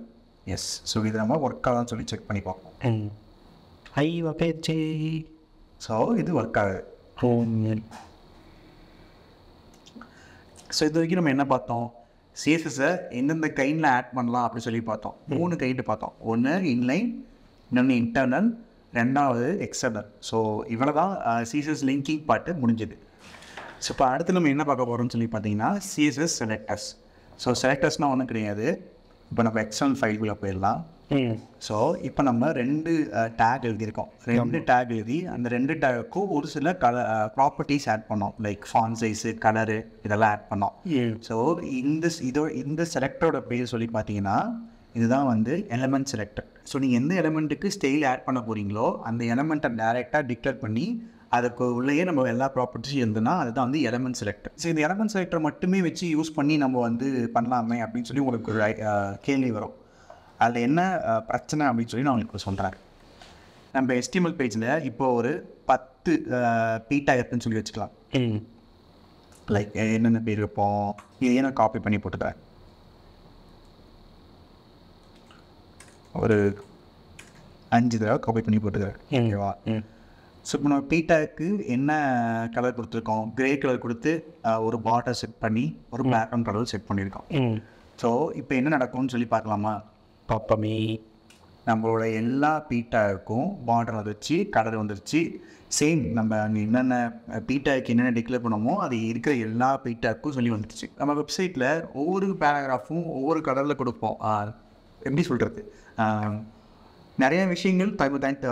எஸ், ஸோ இது நம்ம ஒர்க் ஆகுதுன்னு சொல்லி செக் பண்ணி பார்ப்போம். ஐ ஓகே, ஸோ இது ஒர்க் ஆகுது. ஸோ இது வரைக்கும் நம்ம என்ன பார்த்தோம்? சிஎஸ்எஸ்ஸை எந்தெந்த கைண்டில் ஆட் பண்ணலாம் அப்படின்னு சொல்லி பார்த்தோம். 3 கைண்டு பார்த்தோம். ஒன்று இன்லைன், இன்னொன்று இன்டர்னல், 2வது எக்ஸ்டர்னல். ஸோ இவ்வளோ தான் சிஎஸ்எஸ் லிங்கிங் பார்ட்டு முடிஞ்சுது. ஸோ இப்போ அடுத்து நம்ம என்ன பார்க்க போகிறோம்னு சொல்லி பார்த்தீங்கன்னா சிஎஸ்எஸ் செலக்டர்ஸ். ஸோ செலக்டர்ஸ்னால் ஒன்றும் கிடையாது. இப்போ நம்ம எக்ஸ்டர்னல் ஃபைல்குள்ளே போயிடலாம். ஸோ இப்போ நம்ம 2 டேக் எழுதியிருக்கோம். 2 டேக் எழுதி அந்த 2 டேக்கும் ஒரு சில ப்ராப்பர்ட்டிஸ் ஆட் பண்ணோம். லைக் ஃபாண்ட் சைஸு, கலரு, இதெல்லாம் ஆட் பண்ணோம். ஸோ இந்த செலக்டரோட பேர் சொல்லி பார்த்தீங்கன்னா இதுதான் வந்து எலமெண்ட் செலக்டர். ஸோ நீங்கள் எந்த எலமெண்ட்டுக்கு ஸ்டைல் ஆட் பண்ண போகிறீங்களோ அந்த எலமெண்ட்டை டேரெக்டாக டிக்ளேர் பண்ணி அதுக்கு உள்ளேயே நம்ம எல்லா ப்ராப்பர்ட்டிஸும் இருந்ததுன்னா அதுதான் வந்து எலமெண்ட் செலக்டர். ஸோ இந்த எலமெண்ட் செலக்டர் மட்டுமே வச்சு யூஸ் பண்ணி நம்ம வந்து பண்ணலாமே அப்படின்னு சொல்லி உங்களுக்கு கேள்வி வரும். அதில் என்ன பிரச்சனை அப்படின்னு சொல்லி நான் உங்களுக்கு சொல்கிறேன். நம்ம HTML பேஜில் இப்போ ஒரு 10 p-டேக்னு சொல்லி வச்சுக்கலாம். லைக் என்னென்ன பேர் வைப்போம்? இதையே நான் காப்பி பண்ணி போட்டுக்கிறேன். ஒரு 5 தடவை காப்பி பண்ணி போட்டுக்கிறேன். ஓகேவா? So, we have a color gray color, a border set, a background color set. So, now we will see what we same number pita can declare Ponamo, the Irka Pita Kusulivanti. I'm a website layer over paragraph, over color could have empty filter. Naraya machine type of that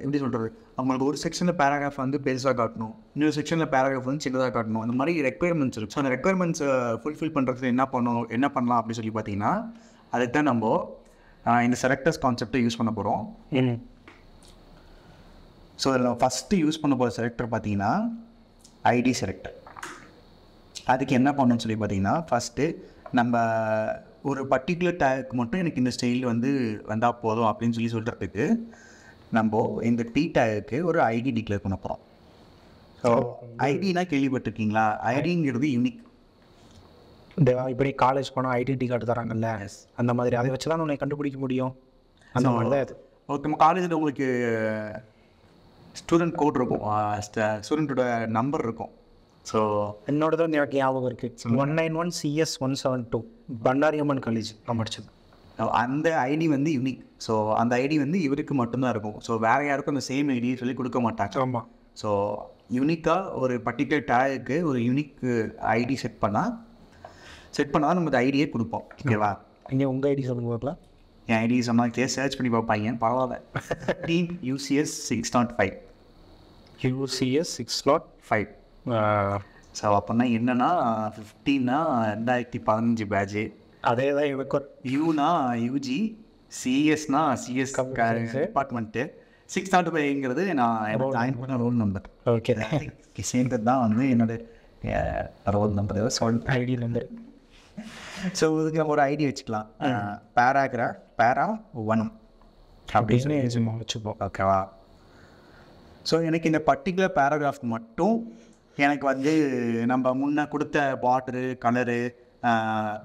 empty filter. Among section of paragraph on the Belsa got no. New section of paragraph on Chilla got no. The Murray requirements. So the requirements fulfill Pandra enough on La Bisoli Patina. At the number in the selectors concept to use on a borrow. So, first use the selector ID selector. That's what we do. First, we have a particular tag in the style. We in the T tag, an ID declare. So, ID is unique. If college, ID declare. Yes. That's student code student number. So another than your 191CS172 Bandaryaman College. Now and the ID when the unique. So and the ID when the Yurikum. So where the same ID is really good. So unique or a particular tag or unique ID set pana. Set pana with ID could pop. And your ID is ID something like search for team UCS 6.5. UCS 6.5. So upon a 15 badge. U na UG CS na CS department 6.5 roll number. Okay. Same that roll number ID number. So, we have an idea. Paragraph, para, one. Okay. So, in a particular paragraph, I have a border, color,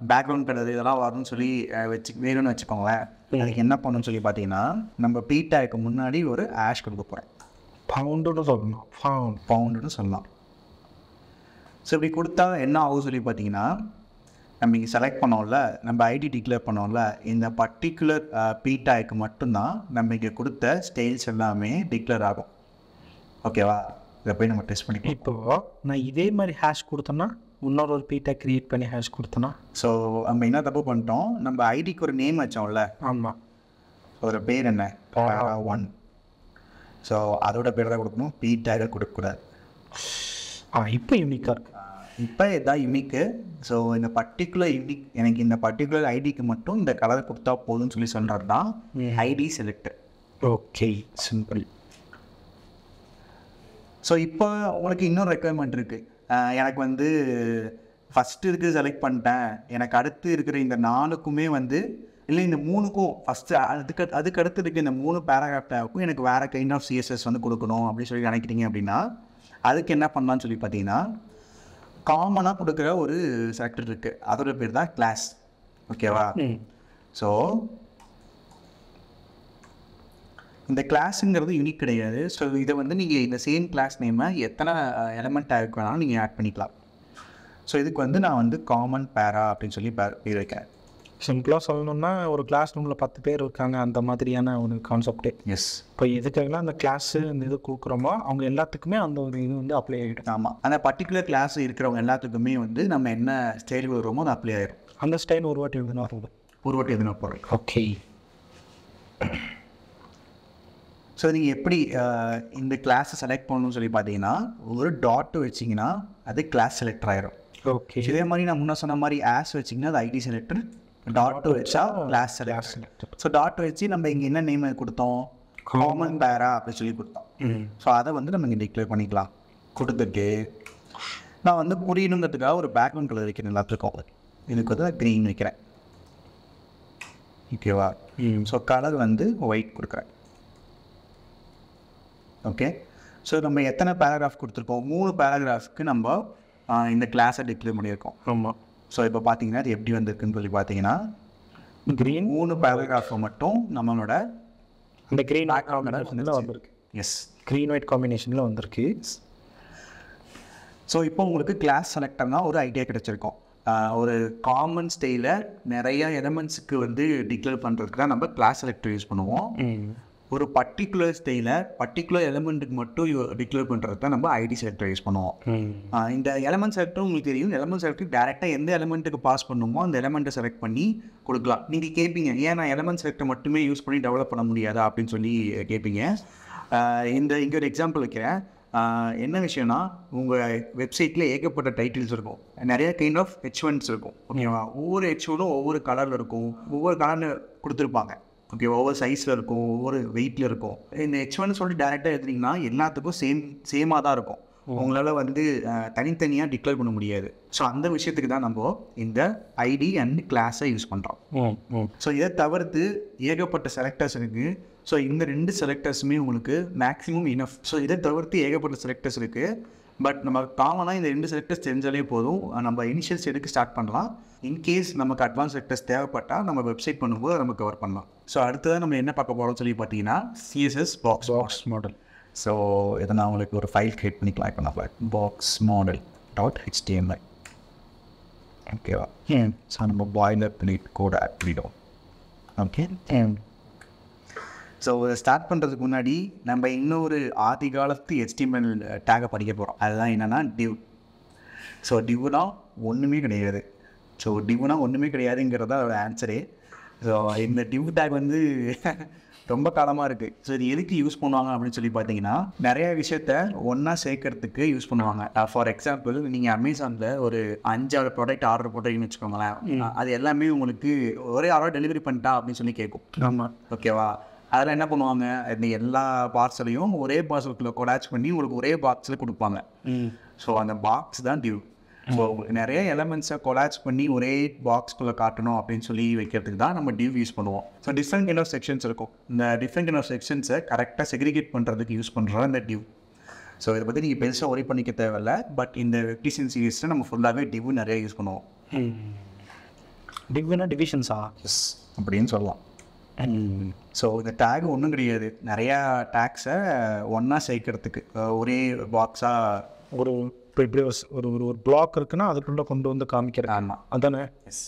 background color, and so, we select the ID declare in the particular P tag, we declare styles. Okay, we test this hash, P tag create hash. So, we have ID name. So, the name is Para1. So, that's the P tag. Unique. Now it is unique, so in a particular unique, in a particular ID, the color ID selector. Okay, simple. So now you have another requirement. First select the kind of CSS. Common up to sector other class. Okay, so in the class is unique. So either one the same class name element tag add. So this is common para. Simple or class and concept. Yes. But the class and the particular class is the style. Okay. So in the class select dot to class selector. Okay. So the ID selector. Dot to H class selector. So dot to H name common para actually. So that we declare panikalam. Now a background color green. Okay, so color white. Okay. So we have a paragraph paragraphs in the class declare. So, if you look at the green, we have a paragraph. Yes. green white combination. So now you have class select an idea. Or common style elements declare class select use ஒரு particular style particular element மட்டும் declare பண்றத நம்ம id selector use பண்ணுவோம். இந்த element selector உங்களுக்கு தெரியும். element selector directly எந்த எலிமெண்ட்க்கு pass பண்ணுமோ அந்த எலிமெண்ட செலக்ட் பண்ணி கொடுக்கலாம். நீங்க கேப்பீங்க ஏன் நான் element selector மட்டுமே யூஸ் பண்ணி டெவலப் பண்ண முடியாதா அப்படினு சொல்லி கேப்பீங்க. இந்த இங்க ஒரு எக்ஸாம்பிள் வைக்கிறேன். என்ன விஷயம்னா உங்க வெப்சைட்ல ஏகப்பட்ட டைட்டில்ஸ் இருக்கும். நிறைய கைண்ட் ஆஃப் H1s இருக்கும். ஓகேவா? ஒவ்வொரு H1ம் ஒவ்வொரு கலர்ல இருக்கும். ஒவ்வொரு கலர்ல கொடுத்திருப்பாங்க. Okay, over size over weight in H1 solli direct ah eduthinga ellathukku same ah da irukum ungalaala vandu thani thaniya declare panna mudiyadhu so andha vishayathukku da nambo inda id and class ah use pandrom so idha thavarthu egapatta selectors irukku so indha rendu selectors me ungalku maximum enough so idha thavarthu egapatta selectors irukku but namak common ah indha rendu selectors therinjale podum namba initial stage ku start pannalam in case namak advanced selectors thevapatta nama website panumbodhu namak cover pannalam so அடுத்து நம்ம என்ன பார்க்க போறோம்னு சொல்லி பார்த்தீங்கன்னா CSS box model so இத நான் உங்களுக்கு ஒரு ஃபைல் கிரியேட் பண்ணி க்ளிக் பண்ண போறேன் boxmodel.html ஓகேவா சோ நம்ம பாய்லர் பிளேட் கோட் ஆட் பண்ணிடுவோம் ஓகே so ஸ்டார்ட் பண்றதுக்கு முன்னாடி நம்ம இன்னொரு ஆதி காலத்து HTML டாக படிக்க போறோம் அதுதான் என்னன்னா div so divனா ஒண்ணுமே கிடையாது so divனா ஒண்ணுமே கிடையாதுங்கறத ஒரு ஆன்சரே ஸோ இந்த டிவ் டேக் வந்து ரொம்ப காலமாக இருக்குது ஸோ இது எதுக்கு யூஸ் பண்ணுவாங்க அப்படின்னு சொல்லி பார்த்தீங்கன்னா நிறைய விஷயத்த ஒன்றா சேர்க்கறதுக்கு யூஸ் பண்ணுவாங்க ஃபார் எக்ஸாம்பிள் நீங்கள் அமேசானில் ஒரு 5 ப்ராடக்ட் ஆர்டர் போட்டீங்கன்னு வச்சுக்கோங்களேன் அது எல்லாமே உங்களுக்கு ஒரே ஆர்டர் டெலிவரி பண்ணிட்டா அப்படின்னு சொல்லி கேட்கும் ஆமாம் ஓகேவா அதெல்லாம் என்ன பண்ணுவாங்க இந்த எல்லா பார்சலையும் ஒரே பார்சலுக்குள்ளே கொலாச் பண்ணி உங்களுக்கு ஒரே பாக்ஸில் கொடுப்பாங்க ஸோ அந்த பாக்ஸ் தான் டிவ் ஸோ நிறைய எலமெண்ட்ஸை கொலாப்ஸ் பண்ணி ஒரே பாக்ஸ்குள்ளே காட்டணும் அப்படின்னு சொல்லி வைக்கிறதுக்கு தான் நம்ம டிவ் யூஸ் பண்ணுவோம் so different kind of sections இருக்கும் இந்த டிஃப்ரெண்ட் கைண்ட் ஆஃப் செக்ஷன்ஸை கரெக்டாக செக்ரிகேட் பண்ணுறதுக்கு யூஸ் பண்ணுறோம் இந்த டிவ் ஸோ இதை பற்றி நீங்கள் பெருசாக ஒரே பண்ணிக்க தேவையில்ல பட் இந்த டிசைன் சீரீஸில் நம்ம ஃபுல்லாகவே டிவ் நிறைய யூஸ் பண்ணுவோம் டிவ்னா டிவிஷன்ஸா எஸ் அப்படின்னு சொல்லலாம் ஸோ இந்த டேக் ஒன்றும் கிடையாது நிறையா டேக்ஸை ஒன்றா சேர்க்கறதுக்கு ஒரே பாக்ஸாக ஒரு இப்போ இப்படி ஒரு ஒரு பிளாக் இருக்குன்னா அதுக்குள்ளே கொண்டு வந்து காமிக்கிறேன் ஆமாம் அதானே எஸ்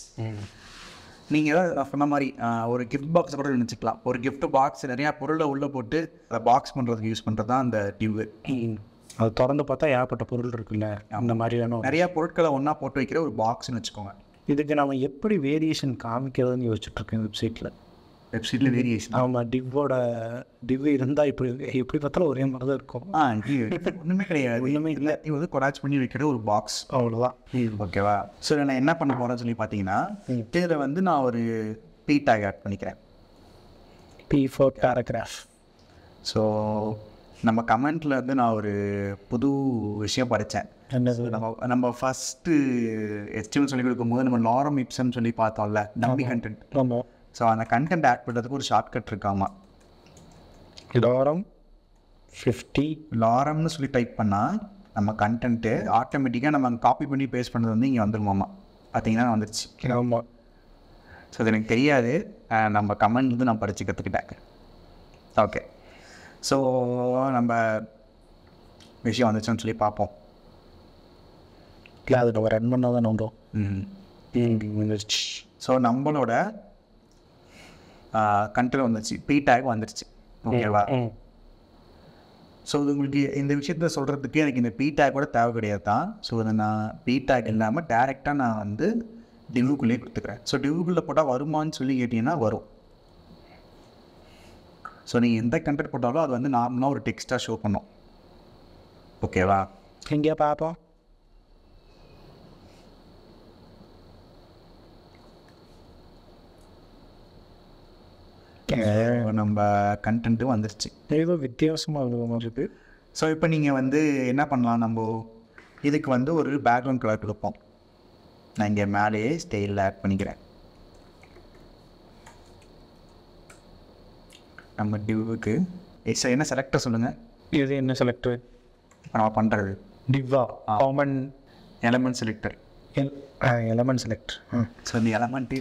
நீங்கள் ஏதாவது சொன்ன மாதிரி ஒரு கிஃப்ட் பாக்ஸ் கூட நினச்சிக்கலாம் ஒரு கிஃப்ட் பாக்ஸ் நிறையா பொருளை உள்ளே போட்டு அதை பாக்ஸ் பண்ணுறதுக்கு யூஸ் பண்ணுறது தான் அந்த டிவ் அது திறந்து பார்த்தா ஏற்பட்ட பொருள் இருக்குல்ல அந்த மாதிரியான நிறையா பொருட்களை ஒன்றா போட்டு வைக்கிற ஒரு பாக்ஸ்ன்னு வச்சுக்கோங்க இதுக்கு நம்ம எப்படி வேரியேஷன் காமிக்கிறதுன்னு யோசிச்சுட்டு இருக்கேன் வெப்சைட்டில் வேரியேஷன் ஆமாம் டிவ் இருந்தால் இப்படி எப்படி பார்த்தாலும் ஒரே மாதிரி தான் இருக்கும் ஒன்றுமே கிடையாது ஒன்றுமே இல்லை இது வந்து கொலாச் பண்ணி வைக்கிற ஒரு பாக்ஸ் அவ்வளோதான் ஓகேவா ஸோ நான் என்ன பண்ண போகிறேன்னு சொல்லி பார்த்தீங்கன்னா இதில் வந்து நான் ஒரு பி டேக் ஆட் பண்ணிக்கிறேன் பி ஃபார் பேராகிராஃப் ஸோ நம்ம கமெண்ட்டில் வந்து நான் ஒரு புது விஷயம் படித்தேன் நம்ம ஃபஸ்ட்டு எஸ்டிஎம்எல் சொல்லி கொடுக்கும்போது நம்ம லாரம் இப்சம்னு சொல்லி பார்த்தோம்ல டம்மி கண்டென்ட் ஆமாம் ஸோ அந்த கண்டென்ட் ஆட் பண்ணுறதுக்கு ஒரு ஷார்ட்கட் இருக்காமா லாரம் 50 லாரம்னு சொல்லி டைப் பண்ணால் நம்ம கண்டென்ட்டு ஆட்டோமேட்டிக்காக நம்ம அங்கே காப்பி பண்ணி பேஸ்ட் பண்ணது வந்து இங்கே வந்துடுமாம்மா பார்த்தீங்கன்னா வந்துருச்சு ஆமாம் ஸோ அது எனக்கு தெரியாது நம்ம கமெண்ட் வந்து நான் படித்து கற்றுக்கிட்டேன் ஓகே ஸோ நம்ம விஷயம் வந்துச்சுன்னு சொல்லி பார்ப்போம் இல்லை அதில் ஒரு ரன் பண்ணால் தான் நோண்டும் வந்துருச்சு ஸோ நம்மளோட கண்ட்ரோல் வந்துருச்சு பி டேக் வந்துருச்சு ஓகேவா ஸோ இது உங்களுக்கு இந்த விஷயத்த சொல்கிறதுக்கு எனக்கு இந்த பி டேக்கோட தேவை கிடையாது தான் ஸோ இதை நான் பி டேக் இல்லாமல் டேரெக்டாக நான் வந்து டிவுக்குள்ளேயே கொடுத்துக்கிறேன் ஸோ டிவுக்குள்ளே போட்டால் வருமானு சொல்லி கேட்டிங்கன்னா வரும் ஸோ நீங்கள் எந்த கண்டென்ட் போட்டாலும் அது வந்து நார்மலாக ஒரு டெக்ஸ்ட்டாக ஷோ பண்ணும் ஓகேவா எங்கேயா பார்ப்போம் நம்ம கண்டென்ட்டும் வந்துருச்சு ஏதோ வித்தியாசமாக இருக்குது ஸோ இப்போ நீங்கள் வந்து என்ன பண்ணலாம் நம்ம இதுக்கு வந்து ஒரு பேக்ரவுண்ட் கலர் கொடுப்போம் நான் இங்கே மேலேயே ஸ்டைலில் ஆட் பண்ணிக்கிறேன் நம்ம டிவ்வுக்கு சார் என்ன செலக்டர் சொல்லுங்கள் இது என்ன செலக்டர் நம்ம பண்ணுறது டிவ்வா common element selector element select so இந்த எலமெண்ட்டு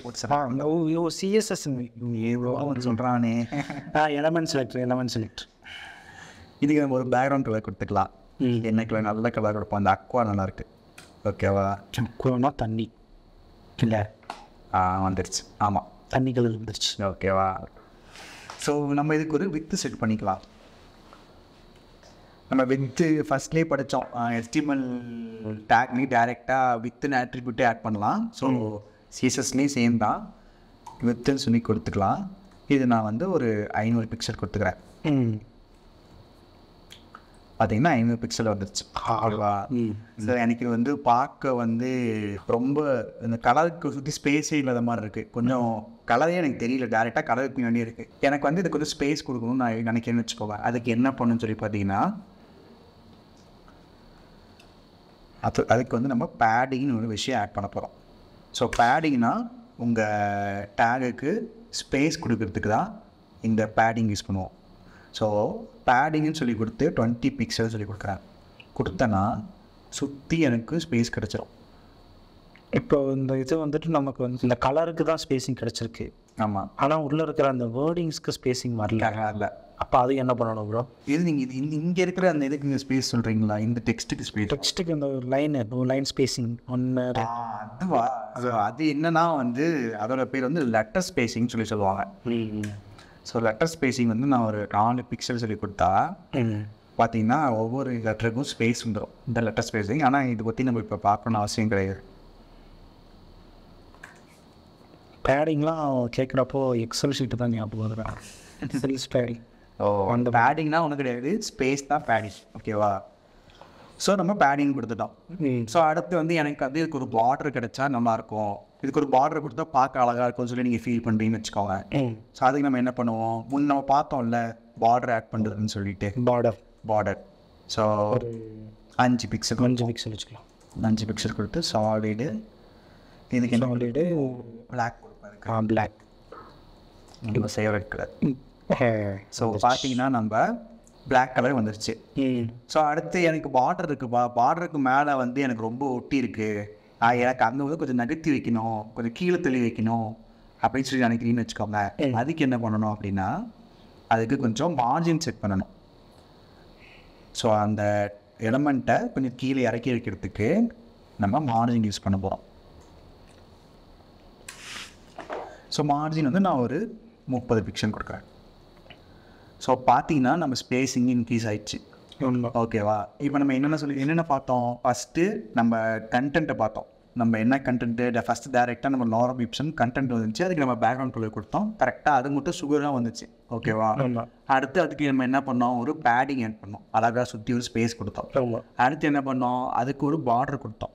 ஓ சிஎஸ்எஸ் ஏவோ அவன் சொல்கிறானே எலமெண்ட் செலக்ட் இதுக்கு நம்ம ஒரு பேக்ரவுண்ட் கலர் கொடுத்துக்கலாம். என்ன கலர் நல்ல கலர் கொடுப்போம், அந்த அக்வா நல்லாயிருக்கு. ஓகேவா, அக்வானா தண்ணி இல்லை? ஆ வந்துருச்சு, ஆமாம் தண்ணி கலர் வந்துருச்சு. ஓகேவா, ஸோ நம்ம இதுக்கு ஒரு வித்து செட் பண்ணிக்கலாம். நம்ம வித்து ஃபஸ்ட்லேயே படித்தோம், HTML டேக்னி டைரெக்டாக வித்துன்னு ஆட்ரிபியூட்டே ஆட் பண்ணலாம். ஸோ சிஎஸ்எஸ்லேயும் சேம் தான், வித்துன்னு சொல்லி கொடுத்துக்கலாம். இது நான் வந்து ஒரு 500 பிக்சல் கொடுத்துக்கிறேன். பார்த்தீங்கன்னா 500 பிக்சல் வந்துருச்சு. ஆகா, ஸோ எனக்கு வந்து பார்க்க வந்து ரொம்ப இந்த கலருக்கு சுற்றி ஸ்பேஸே இல்லாத மாதிரி இருக்குது. கொஞ்சம் கலரே எனக்கு தெரியல, டேரெக்டாக கலருக்கு வேண்டிய இருக்குது. எனக்கு வந்து இதுக்கு வந்து ஸ்பேஸ் கொடுக்கணும்னு நான் நினைக்கிறேன்னு வச்சுக்கோங்க. அதுக்கு என்ன பண்ணுன்னு சொல்லி பார்த்தீங்கன்னா, அதுக்கு வந்து நம்ம பேடிங்னு ஒரு விஷயம் ஆட் பண்ண போகிறோம். ஸோ பேடிங்னா உங்கள் டேகுக்கு ஸ்பேஸ் கொடுக்கறதுக்கு தான் இந்த பேடிங் யூஸ் பண்ணுவோம். ஸோ பேடிங்னு சொல்லி கொடுத்து 20 பிக்சல் சொல்லி கொடுக்குறேன். கொடுத்தேன்னா சுற்றி எனக்கு ஸ்பேஸ் கிடச்சிரும். இப்போ இந்த இது வந்துட்டு நமக்கு வந்து இந்த கலருக்கு தான் ஸ்பேஸிங் கிடச்சிருக்கு. ஆமாம், ஆனால் உள்ளே இருக்கிற அந்த வேர்டிங்ஸ்க்கு ஸ்பேஸிங் வரல. இல்லை, அப்போ அது என்ன பண்ணணும் ப்ரோ? இது நீங்கள் இது இங்கே இருக்கிற அந்த இதுக்கு நீங்கள் ஸ்பேஸ் சொல்கிறீங்களா? இந்த டெக்ஸ்ட்டுக்கு ஸ்பேஸ், டெக்ஸ்ட்டுக்கு இந்த ஒரு லைன் ஸ்பேஸிங் ஒன்று அதுவா? அது என்னன்னா வந்து அதோட பேர் வந்து லெட்டர் ஸ்பேஸிங்னு சொல்லி சொல்லுவாங்க. ஸோ லெட்டர் ஸ்பேஸிங் வந்து நான் ஒரு 4 பிக்சல் சொல்லி கொடுத்தா பார்த்தீங்கன்னா ஒவ்வொரு லெட்டருக்கும் ஸ்பேஸ் வந்துடும். இந்த லெட்டர் ஸ்பேஸிங், ஆனால் இதை பற்றி நம்ம இப்போ பார்க்கணுன்னு அவசியம் கிடையாது. பேடிங்லாம் கேட்குறப்போ எக்ஸல் ஷீட்டு தான் ஞாபகம் வருவேன். பேடிங், ஓ அந்த பேடிங்னா ஒன்றும் கிடையாது, ஸ்பேஸ் தான் பேடிங். ஓகேவா, ஸோ நம்ம பேடிங் கொடுத்துட்டோம். ஸோ அடுத்து வந்து எனக்கு வந்து இதுக்கு ஒரு பார்டர் கிடச்சா நல்லாயிருக்கும், இதுக்கு ஒரு பார்டர் கொடுத்தா பார்க்க அழகாக இருக்கும்னு சொல்லி நீங்கள் ஃபீல் பண்ணுறீங்கன்னு வச்சுக்கோங்க. ஸோ அதுக்கு நம்ம என்ன பண்ணுவோம், முன்ன நம்ம பார்த்தோம்ல பார்டர் ஆட் பண்ணுறதுன்னு சொல்லிட்டு, பார்டர் ஸோ 5 பிக்சல் 5 பிக்சல் வச்சுக்கலாம். 5 பிக்சல் கொடுத்து சாலிடு, இதுக்கு என்ன சாலிடு பிளாக் கொடுப்பேன், பிளாக் நம்ம ஃபேவரட் கலர். ஸோ பார்த்தீங்கன்னா நம்ம பிளாக் கலர் வந்துருச்சு. ஸோ அடுத்து எனக்கு பார்டர் இருக்குப்பா, பார்டருக்கு மேலே வந்து எனக்கு ரொம்ப ஒட்டி இருக்குது, எனக்கு அந்த வந்து கொஞ்சம் நகர்த்தி வைக்கணும், கொஞ்சம் கீழே தள்ளி வைக்கணும் அப்படின்னு சொல்லி நினைக்கிறீங்கன்னு வச்சுக்கோங்க. அதுக்கு என்ன பண்ணணும் அப்படின்னா, அதுக்கு கொஞ்சம் மார்ஜின் செட் பண்ணணும். ஸோ அந்த எலமெண்ட்டை கொஞ்சம் கீழே இறக்கி வைக்கிறதுக்கு நம்ம மார்ஜின் யூஸ் பண்ண போகிறோம். ஸோ மார்ஜின் வந்து நான் ஒரு 30 பிக்சல் கொடுக்குறேன். ஸோ பார்த்தீங்கன்னா நம்ம ஸ்பேஸிங் இன்க்ரீஸ் ஆகிடுச்சு. ஓகேவா, இப்போ நம்ம என்னென்ன பார்த்தோம், ஃபஸ்ட்டு நம்ம கண்டென்ட்டை பார்த்தோம். நம்ம என்ன கண்டென்ட்டு ஃபஸ்ட்டு டேரெக்டாக நம்ம நார்ம் ஆப்ஷன் கண்டென்ட் வந்துச்சு, அதுக்கு நம்ம பேக்ரவுண்ட் கலர் கொடுத்தோம். கரெக்டாக அது மட்டும் சுகராக வந்துச்சு. ஓகேவா, அடுத்து அதுக்கு நம்ம என்ன பண்ணோம், ஒரு பேடிங் ஆட் பண்ணோம், அழகாக சுற்றி ஒரு ஸ்பேஸ் கொடுத்தோம். அடுத்து என்ன பண்ணோம், அதுக்கு ஒரு பார்டர் கொடுத்தோம்.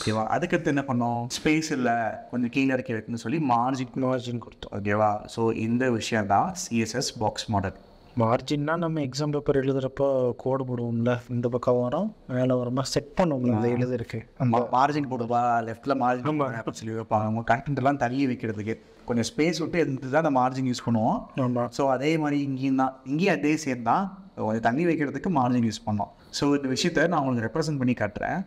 ஓகேவா, அதுக்கடுத்து என்ன பண்ணோம், ஸ்பேஸ் இல்லை கொஞ்சம் கீழே இறக்கி வைக்கணும்னு சொல்லி மார்ஜின் கொடுத்தோம். ஓகேவா, ஸோ இந்த விஷயம் தான் சிஎஸ்எஸ் பாக்ஸ் மாடல். மார்ஜின்னா நம்ம எக்ஸாம் பேப்பர் எழுதுகிறப்போ கோடு போடுவோம்ல, இந்த பக்கம் வரும் மேலே வருமா செட் பண்ணுவோம்ல, அதை எழுதிருக்கு மார்ஜின் போடுவா, லெஃப்டில் மார்ஜின் அப்படின்னு சொல்லி வைப்பாங்க. கண்டென்ட்லாம் தள்ளி வைக்கிறதுக்கு கொஞ்சம் ஸ்பேஸ் விட்டு எடுத்து தான் அந்த மார்ஜின் யூஸ் பண்ணுவோம். ஸோ அதே மாதிரி இங்கேயும் தான், இங்கேயும் அதே சேம் தான், கொஞ்சம் தண்ணி வைக்கிறதுக்கு மார்ஜின் யூஸ் பண்ணோம். ஸோ இந்த விஷயத்தை நான் உங்களுக்கு ரெப்ரசென்ட் பண்ணி காட்டுறேன்.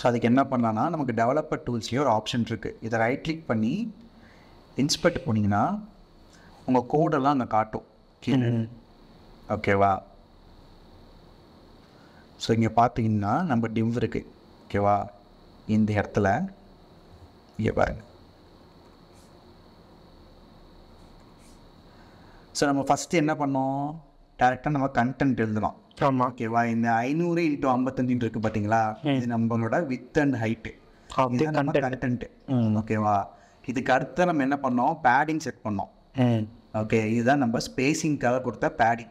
ஸோ அதுக்கு என்ன பண்ணலான்னா, நமக்கு டெவலப்பர் டூல்ஸ்லேயே ஒரு ஆப்ஷன் இருக்குது. இதை ரைட் கிளிக் பண்ணி இன்ஸ்பெக்ட் போனீங்கன்னா உங்கள் கோடெல்லாம் அங்கே காட்டும். ஓகேவா, ஸோ இங்கே பார்த்தீங்கன்னா நம்ம டிவ் இருக்குது. ஓகேவா, இந்த இடத்துல இங்கே பாருங்கள். ஸோ நம்ம ஃபஸ்ட்டு என்ன பண்ணோம், டேரெக்டாக நம்ம கண்டென்ட் எழுதணும். ஓகேவா, இந்த 500x55 இருக்குது பார்த்தீங்களா, இது நம்மளோட வித் அண்ட் ஹைட்டு கண்டென்ட். ஓகேவா, இதுக்கு அடுத்து நம்ம என்ன பண்ணோம், பேடிங் செட் பண்ணோம். ஓகே, இதுதான் நம்ம ஸ்பேஸிங்காக கொடுத்த பேடிங்.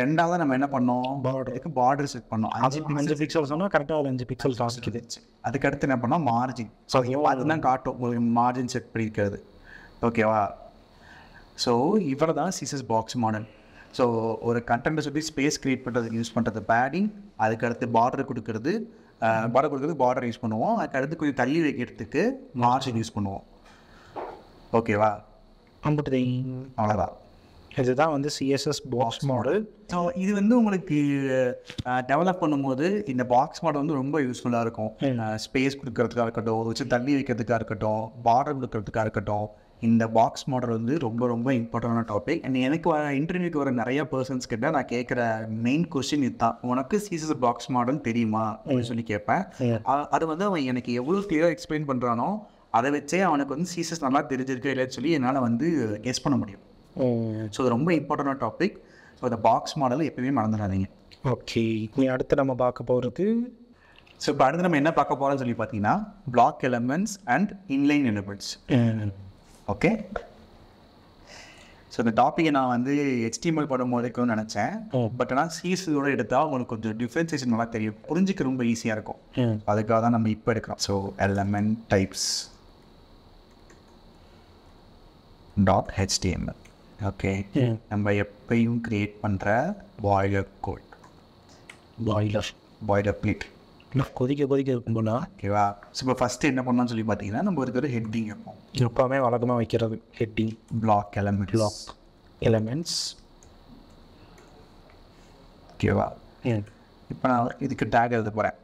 ரெண்டாவது நம்ம என்ன பண்ணோம், பார்டருக்கு பார்டர் செட் பண்ணோம். 5 பிக்சல் சொன்னால் கரெக்டாக ஒரு 5 பிக்சல் காசுக்கு. அதுக்கடுத்து என்ன பண்ணோம், மார்ஜின். ஸோ அதுதான் காட்டும் ஒரு மார்ஜின் செட் பண்ணியிருக்கிறது. ஓகேவா, ஸோ இவ்வளோ தான் சிஎஸ்எஸ் பாக்ஸ் மாடல். ஸோ ஒரு கண்டென்ட்டை சொல்லி ஸ்பேஸ் க்ரியேட் பண்ணுறதுக்கு யூஸ் பண்ணுறது பேடிங், அதுக்கடுத்து பார்டர் கொடுக்கறது, பார்டர் யூஸ் பண்ணுவோம். அதுக்கடுத்து கொஞ்சம் தள்ளி வைக்கிறதுக்கு மார்ஜின் யூஸ் பண்ணுவோம். ஓகேவா, அவ்வளோதான். இதுதான் வந்து சிஎஸ்எஸ் பாக்ஸ் மாடல். ஸோ இது வந்து உங்களுக்கு டெவலப் பண்ணும்போது இந்த பாக்ஸ் மாடல் வந்து ரொம்ப யூஸ்ஃபுல்லாக இருக்கும். ஸ்பேஸ் கொடுக்கறதுக்காக இருக்கட்டும், வச்சு தண்ணி வைக்கிறதுக்காக இருக்கட்டும், பார்டர் கொடுக்கறதுக்காக இருக்கட்டும், இந்த பாக்ஸ் மாடல் வந்து ரொம்ப ரொம்ப இம்பார்ட்டண்டான டாபிக். அண்ட் எனக்கு வர இன்டர்வியூக்கு வர நிறைய பர்சன்ஸ் கிட்ட நான் கேட்குற மெயின் கொஸ்டின் இதுதான், உனக்கு சிஎஸ்எஸ் பாக்ஸ் மாடல் தெரியுமா அப்படின்னு சொல்லி கேட்பேன். அது வந்து அவன் எனக்கு எவ்வளோ கிளியராக எக்ஸ்பிளைன் பண்ணுறானோ அதை வச்சே அவனுக்கு வந்து சிஎஸ்எஸ் நல்லா தெரிஞ்சிருக்கு இல்லைன்னு சொல்லி என்னால் வந்து கெஸ் பண்ண முடியும். ஸோ அது ரொம்ப இம்பார்ட்டண்டான டாபிக். ஸோ அந்த பாக்ஸ் மாடல் எப்பயுமே மறந்துடாதீங்க. ஓகே, நீ அடுத்து நம்ம பார்க்க போகிறது, ஸோ இப்போ அடுத்து நம்ம என்ன பார்க்க போகிறோம்னு சொல்லி பார்த்தீங்கன்னா block elements and inline elements. Okay, so இந்த டாப்பிக்கை நான் வந்து HTML பண்ணும்போதுக்கு நினச்சேன், பட் ஆனால் சிஎஸ்எஸோடு எடுத்தால் உங்களுக்கு கொஞ்சம் டிஃப்ரென்சியேஷன் நல்லா தெரியும், புரிஞ்சுக்க ரொம்ப ஈஸியாக இருக்கும். அதுக்காக தான் நம்ம இப்போ எடுக்கிறோம். So element types dot HTML. Okay, நம்ம எப்பயும் கிரியேட் பண்ணுற பாய்லர் கோட், பாய்லர் பிளேட் கொதிக்க கொதிக்க இருக்கும்போனா ஓகேவா. ஸோ இப்போ ஃபஸ்ட்டு என்ன பண்ணலாம்னு சொல்லி பார்த்தீங்கன்னா நம்ம இருக்கிற ஹெட்டிங் வைப்போம், எப்போவுமே வழக்கமாக வைக்கிறது heading. Block element, block elements ஓகேவா. இப்போ நான் இதுக்கு டேக் எழுத போகிறேன்,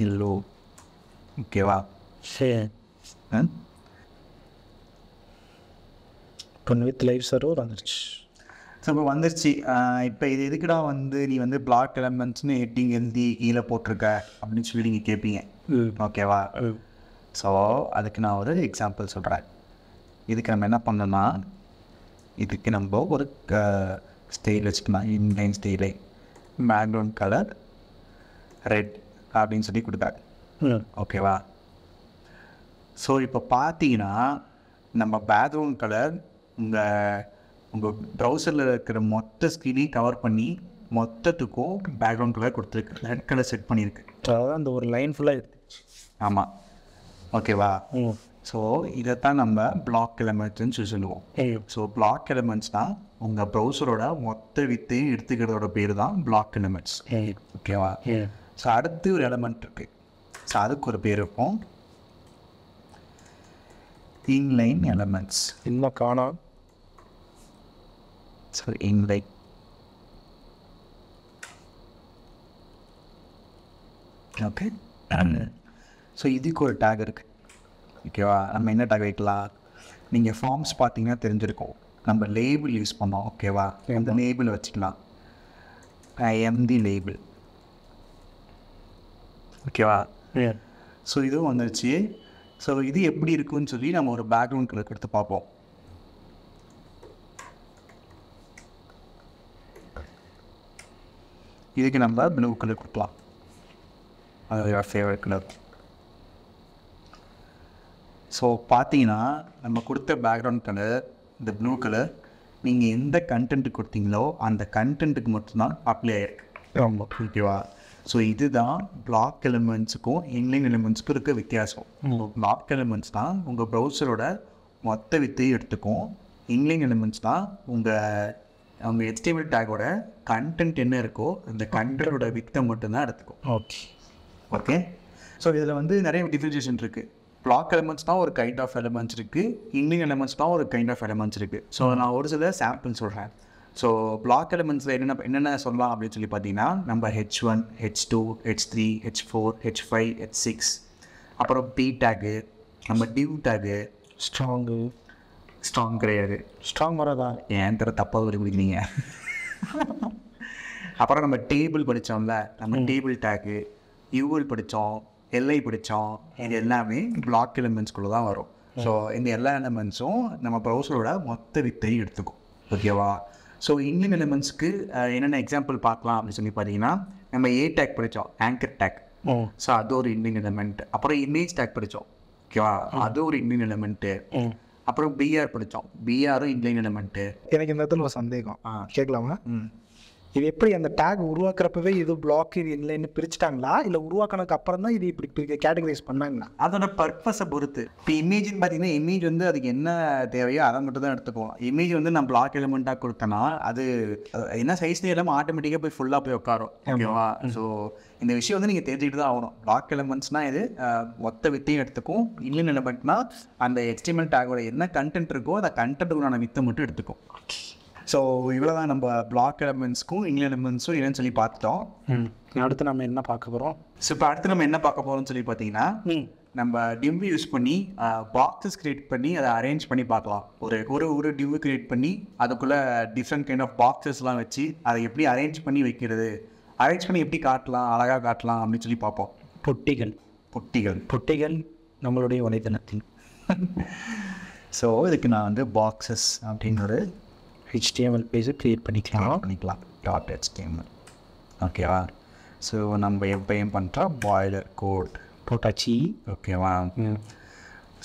ஹெல்லோ ஓகேவா. சரி, இப்போ வித் லைவ் சர்வர் வந்துருச்சு. ஸோ இப்போ வந்துருச்சு. இப்போ இது எதுக்குடா வந்து நீ வந்து பிளாக் எலமெண்ட்ஸ்னு ஹெட்டிங் எழுதி கீழே போட்டிருக்க அப்படின்னு சொல்லி நீங்கள் கேட்பீங்க ஓகேவா. ஸோ அதுக்கு நான் ஒரு எக்ஸாம்பிள் சொல்கிறேன். இதுக்கு நம்ம என்ன பண்ணோம்னா, இதுக்கு நம்ம ஒரு ஸ்டைல் வச்சுக்கலாம், இன்லைன் ஸ்டைலே, பேக்ரவுண்ட் கலர் ரெட் அப்படின்னு சொல்லி கொடுத்தாங்க ஓகேவா. ஸோ இப்போ பார்த்தீங்கன்னா நம்ம பேக்ரவுண்ட் கலர் உங்கள் ப்ரௌசரில் இருக்கிற மொத்த ஸ்க்ரீனையும் கவர் பண்ணி மொத்தத்துக்கும் பேக்ரவுண்ட் கலர் கொடுத்துருக்கு, ரெட் கலர் செட் பண்ணியிருக்கு. அதாவது அந்த ஒரு லைன் ஃபுல்லாக எடுத்துச்சு. ஆமாம் ஓகேவா. ஸோ இதைத்தான் நம்ம பிளாக் எலமெண்ட்ஸ்ன்னு சொல்லுவோம். ஸோ பிளாக் எலமெண்ட்ஸ்னால் உங்கள் ப்ரௌசரோட மொத்த வித்தையும் எடுத்துக்கிறதோட பேர் தான் பிளாக் எலமெண்ட்ஸ் ஓகேவா. ஸோ அடுத்து ஒரு எலமெண்ட் இருக்குது, ஸோ அதுக்கு ஒரு பேர் இருக்கும், இன்லைன் எலமெண்ட்ஸ். இன்னும் காணாம். So inline okay, so இதுக்கு ஒரு டேக் இருக்கு ஓகேவா. நம்ம என்ன டேக் வைக்கலாம், நீங்கள் ஃபார்ம்ஸ் பார்த்தீங்கன்னா தெரிஞ்சிருக்கோம், நம்ம லேபிள் யூஸ் பண்ணோம் ஓகேவா. அந்த லேபிள் வச்சுக்கலாம், ஐ எம் தி லேபிள் ஓகேவா. ஸோ இதுவும் வந்துருச்சு. ஸோ இது எப்படி இருக்குன்னு சொல்லி நம்ம ஒரு பேக்ரவுண்ட் கலர் எடுத்து பார்ப்போம். இதுக்கு நம்ம ப்ளூ கலர் கொடுக்கலாம், அது ஃபேவரட் கலர். ஸோ பார்த்தீங்கன்னா நம்ம கொடுத்த பேக்ரவுண்ட் கலர் இந்த ப்ளூ கலர் நீங்கள் எந்த கண்டென்ட்டு கொடுத்தீங்களோ அந்த கண்டென்ட்டுக்கு மட்டும்தான் அப்ளை ஆகிருக்கு ரொம்ப ஓகேவா. ஸோ இதுதான் பிளாக் எலிமெண்ட்ஸுக்கும் இன்லைன் எலிமெண்ட்ஸுக்கும் இருக்க வித்தியாசம். பிளாக் எலிமெண்ட்ஸ் தான் உங்கள் ப்ரௌசரோட மொத்த வித்தையும் எடுத்துக்கும், இன்லைன் எலிமெண்ட்ஸ் தான் உங்கள் அவங்க HTML டேக்கோட கண்டென்ட் என்ன இருக்கோ அந்த கண்டென்ட்டோட வித்தை மட்டும்தான் எடுத்துக்கும். Okay okay. ஸோ இதில் வந்து நிறைய டிஃபரன்ஷியேஷன் இருக்குது. பிளாக் எலமெண்ட்ஸ்னால் ஒரு கைண்ட் ஆஃப் எலமெண்ட்ஸ் இருக்குது, இன்லைன் எலமெண்ட்ஸ்னால் ஒரு கைண்ட் ஆஃப் எலமெண்ட்ஸ் இருக்குது. ஸோ நான் ஒரு சில சாம்பிள் சொல்கிறேன். ஸோ பிளாக் எலமெண்ட்ஸில் என்னென்ன சொல்லலாம் அப்படின்னு சொல்லி பார்த்தீங்கன்னா நம்ம H1, H2, H3, H4, H5, H6, அப்புறம் பி டேகு, நம்ம டிவ் டேகு, ஸ்ட்ராங்கு, ஸ்ட்ராங் கிடையாது, ஸ்ட்ராங் வராதா ஏன் தர தப்பாக வரை பிடிக்கிறீங்க. அப்புறம் நம்ம டேபிள் படித்தோம்ல, நம்ம டேபிள் டேக்கு, யூஎல் படித்தோம், எல்ஐ படித்தோம், இது எல்லாமே பிளாக் எலமெண்ட்ஸ்குள்ளே தான் வரும். ஸோ இந்த எல்லா எலமெண்ட்ஸும் நம்ம ப்ரௌசரோட மொத்த வித்தையும் எடுத்துக்கும் ஓகேவா. ஸோ இன்லைன் எலமெண்ட்ஸ்க்கு என்னென்ன எக்ஸாம்பிள் பார்க்கலாம் அப்படின்னு சொல்லி பார்த்தீங்கன்னா நம்ம ஏ டேக் படித்தோம், ஆங்கர் டேக், ஸோ அது ஒரு இன்லைன் எலமெண்ட். அப்புறம் இமேஜ் டேக் படித்தோம் ஓகேவா, அது ஒரு இன்லைன் எலமெண்ட்டு. அப்புறம் பிஆர் படித்தோம், பிஆரும் இன்லைன் எலமெண்ட்டு. எனக்கு இந்த இடத்துல ஒரு சந்தேகம் கேட்கலாமா, இது எப்படி அந்த டேக் உருவாக்குறப்பவே இது பிளாக் இது இன்லைன்னு பிரிச்சுட்டாங்களா, இல்லை உருவாக்கினதுக்கு அப்புறம் தான் இது இப்படி கேட்டகரைஸ் பண்ணாங்களா, அதோட பர்பஸை பொறுத்து. இப்போ இமேஜ்னு பார்த்தீங்கன்னா இமேஜ் வந்து அதுக்கு என்ன தேவையோ அதை மட்டும் தான் எடுத்துக்குவோம். இமேஜ் வந்து நான் பிளாக் எலமெண்ட்டாக கொடுத்தேன்னா அது என்ன சைஸ்லேயே எல்லாமே ஆட்டோமேட்டிக்காக போய் ஃபுல்லாக போய் உட்காரும் ஓகேவா. ஸோ இந்த விஷயம் வந்து நீங்கள் தெரிஞ்சுக்கிட்டு தான் ஆகணும். பிளாக் எலமெண்ட்ஸ்னால் இது மொத்த வித்தையும் எடுத்துக்கும், இன்லைன் எலமெண்ட்னா அந்த HTML டேக்கோட என்ன கண்டென்ட் இருக்கோ அந்த கண்டென்ட்டுக்குள்ளான வித்தை மட்டும் எடுத்துக்கும். ஸோ இவ்வளோ தான் நம்ம பிளாக் எலமெண்ட்ஸ்க்கும் இன்லைன் எலமெண்ட்ஸும் என்னன்னு சொல்லி பார்த்துட்டோம். அடுத்து நம்ம என்ன பார்க்க போகிறோம், ஸோ இப்போ அடுத்து நம்ம என்ன பார்க்க போகிறோம்னு சொல்லி பார்த்தீங்கன்னா நம்ம div யூஸ் பண்ணி பாக்ஸஸ் கிரியேட் பண்ணி அதை அரேஞ்ச் பண்ணி பார்க்கலாம். ஒரு ஒரு ஒரு டிவ் கிரியேட் பண்ணி அதுக்குள்ளே டிஃப்ரெண்ட் கைண்ட் ஆஃப் பாக்ஸஸ்லாம் வச்சு அதை எப்படி அரேஞ்ச் பண்ணி வைக்கிறது, அரேஞ்ச் பண்ணி எப்படி காட்டலாம், அழகாக காட்டலாம் அப்படின்னு சொல்லி பார்ப்போம். பொட்டிகள் பொட்டிகள் பொட்டிகள் நம்மளுடைய வலைத்தளத்தின். ஸோ இதுக்கு நான் வந்து பாக்ஸஸ் அப்படின்னு ஒரு HTML பேஜ் கிரியேட் பண்ணிக்கலாம். டாட் HTML ஓகேவா? ஸோ நம்ம எப்பயும் பண்ணுறோம் பாய்லர் கோட் போட்டாச்சி. ஓகேவா?